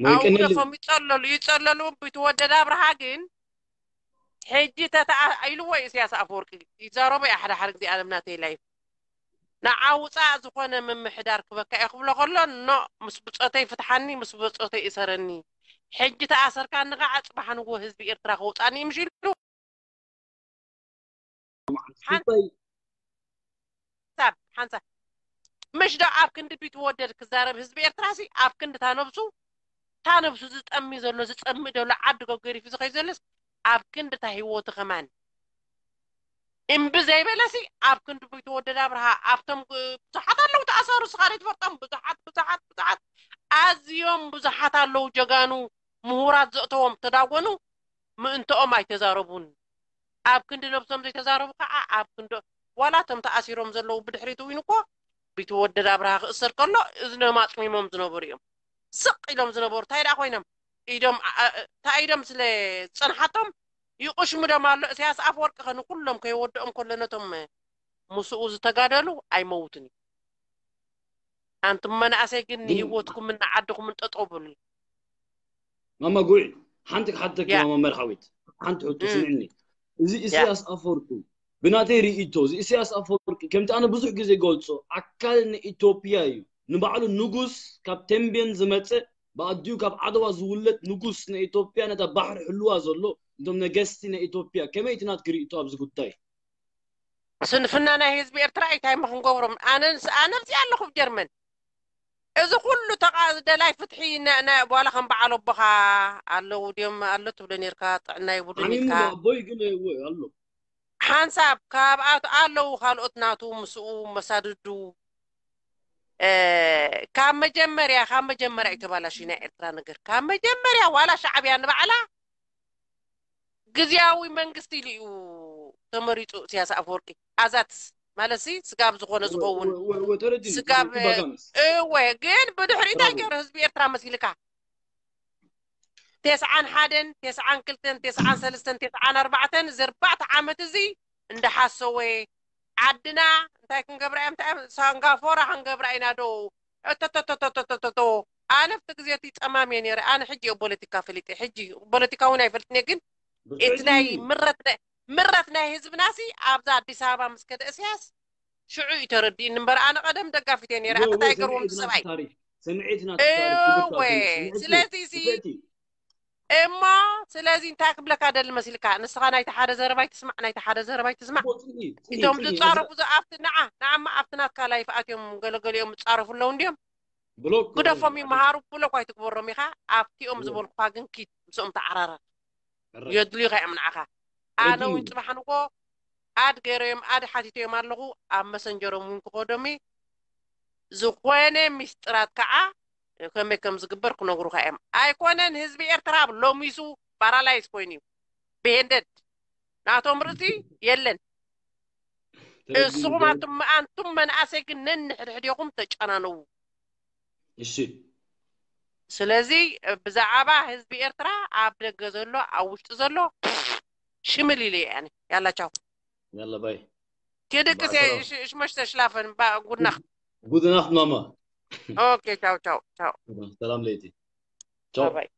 أول فم يتسلل يتسللون بتودد أبرهاجين حجي تتع أيلوا يسياس أفورك إذا ربي أحد حرق دي ألمناتي ليه نعوض أزقنا من محدارك بك أقبل قلنا نا مسبوطاتي فتحني مسبوطاتي إسرني حجي تأثر كان قاعد صباحا وجهز بإرتراح وطاني يمشي له حسب حنسة مش ده أبكند بيتودر كزارب هز بإرتراحي أبكند ثانبسو ثانبسو زت أمي زلنا زت أمي دولا عبد قاري في زخي زلنا أبكند تهيوت كمان. إم بزاي بلاسي أبكند بيتود دابرها أبتم بزحات لو تأثر صغاري فرتم بزحات بزحات بزحات أزيوم بزحات لو جانو مهورات زقتهم تداونو ما أنتوا ما يتزاربون. أبكند نبصم زي تزارب كأ أبكند ولا تم تأثيرهم زلوا بدحريتو ينقوا بيتود دابرها قصر كله إذن ما تمي ممزنا بريم سق إلهم زنا بور تاير أخوينم. إيدهم تايدهم سلة صنحتهم يقش مدام على سياس أفورك خنو كلهم كيودهم كلنا تم مسؤوز تجادلوا أي موتني أنت ما نعسكن يبوتكم من عدكم من تطربون. ماما قوي. حنتك حدك يا ماما مرحويت. حنت تسمعني. زي إسياس أفوركو. بناتي ريتوز. إسياس أفوركو. كم تأنا بزوج جزء قلصو. أكلنا إثيوبيايو. نبعلو نجوس كاب تمبين زمته. بعديو كاب عدوى زولت نجوسنا إثيوبيا نتا بحر حلوة زلوا. دومنا جستنا إثيوبيا. كم يتنات كري تواب زكوتاي. أصلاً فنانا هيز بإرتراي تاي ما هنقولهم. أنا أنا بدي أقول لكم جرمن. إذا كله تقعد لا يفتحين أنا ولا خم بعلو بها الله وديم الله تبلني ركات أنا يبلني ركات. عمي بوي قلنا وي الله. حنساب كاب الله وخلقتنا تو مسؤول مساددو. ااا كم جمر يا كم جمر اعتبالا شينا إرتران غير كم جمر يا ولا شعبي أنا بعلا. جزياوي من قستيليو تمريتو سياسة أفوركي أزات. مالسي سكاب زخون زخون سكاب إيه وين بدو حريتا جرو هزبي إرترا مسيلكا تسعان حادن تسعان كلتن تسعان سلستن تسعان أربعتن زربعت عامة زي إندا حاسوي عدنا تاكن قبرة أم تأم سانغافورة عن قبرة إنادو تو تو تو تو تو تو تو أنا بتجزيتي أمامي يعني أنا حجي وبوليتيكا فلتي حجي وبوليتيكا وناي فلتني جن إتناي مرة مرتنا هزب ناسي أبدا ديسابا مسكت أساس شعوي تردي نمبر أنا قدم دقافي تاني رأيك تايكر ومسوي سمعتنا إيوه سلازي سي إما سلازي تاكب لك هذا المسلك نسخة نايت حدا زرباي تسمع نايت حدا زرباي تسمع إنتم بتتعرفوا إذا عرفت نعم نعم ما عرفتنا كلايف أتيهم قالوا قالوا يوم بتتعرفوا لون ديم كده فمي مهارو بقولك وايد كبر ميخا عرفتيهم زبون فاجن كيت مسوم تعرارة يدلي غير من عخا أنا وأنت بحنقو أدقرهم أد حتيتي مالغو أما سنجرهم منك قدامي زخوانة مسترات كعا كم كم زكبر كنا غروها أم أيقونن هزبي إرتراب لو ميسو بارالايس كوني بهندت ناتو مرتي يلن الصوم أنتم أنتم من أسكن ننحر حديقهم تجأنا نو إيشي سلازي بزعابة هزبي إرتراب عبد جزلو أوش تزلو شملي لي يعني يلا تشاو يلا باي كده كسي ايش مش تشلافن بقول نخ قول نخ ماما اوكي تشاو تشاو تشاو سلام ليتي تشاو باي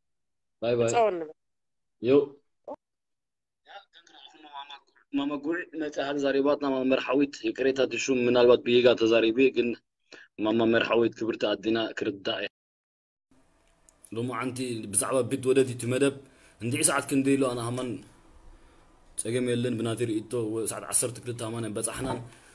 باي باي يو ماما قول متى هالزريباتنا ماما مرحويت يكريتها تشوم من الوقت بيجا تزريبي قلنا ماما مرحويت كبرت عدينا كرداء لو عنتي بزعبه بيت ولدي تمدب عندي ساعات كنديلو انا همان سجميلن بناتير إتو ساعة عصرت كل تمانين بس إحنا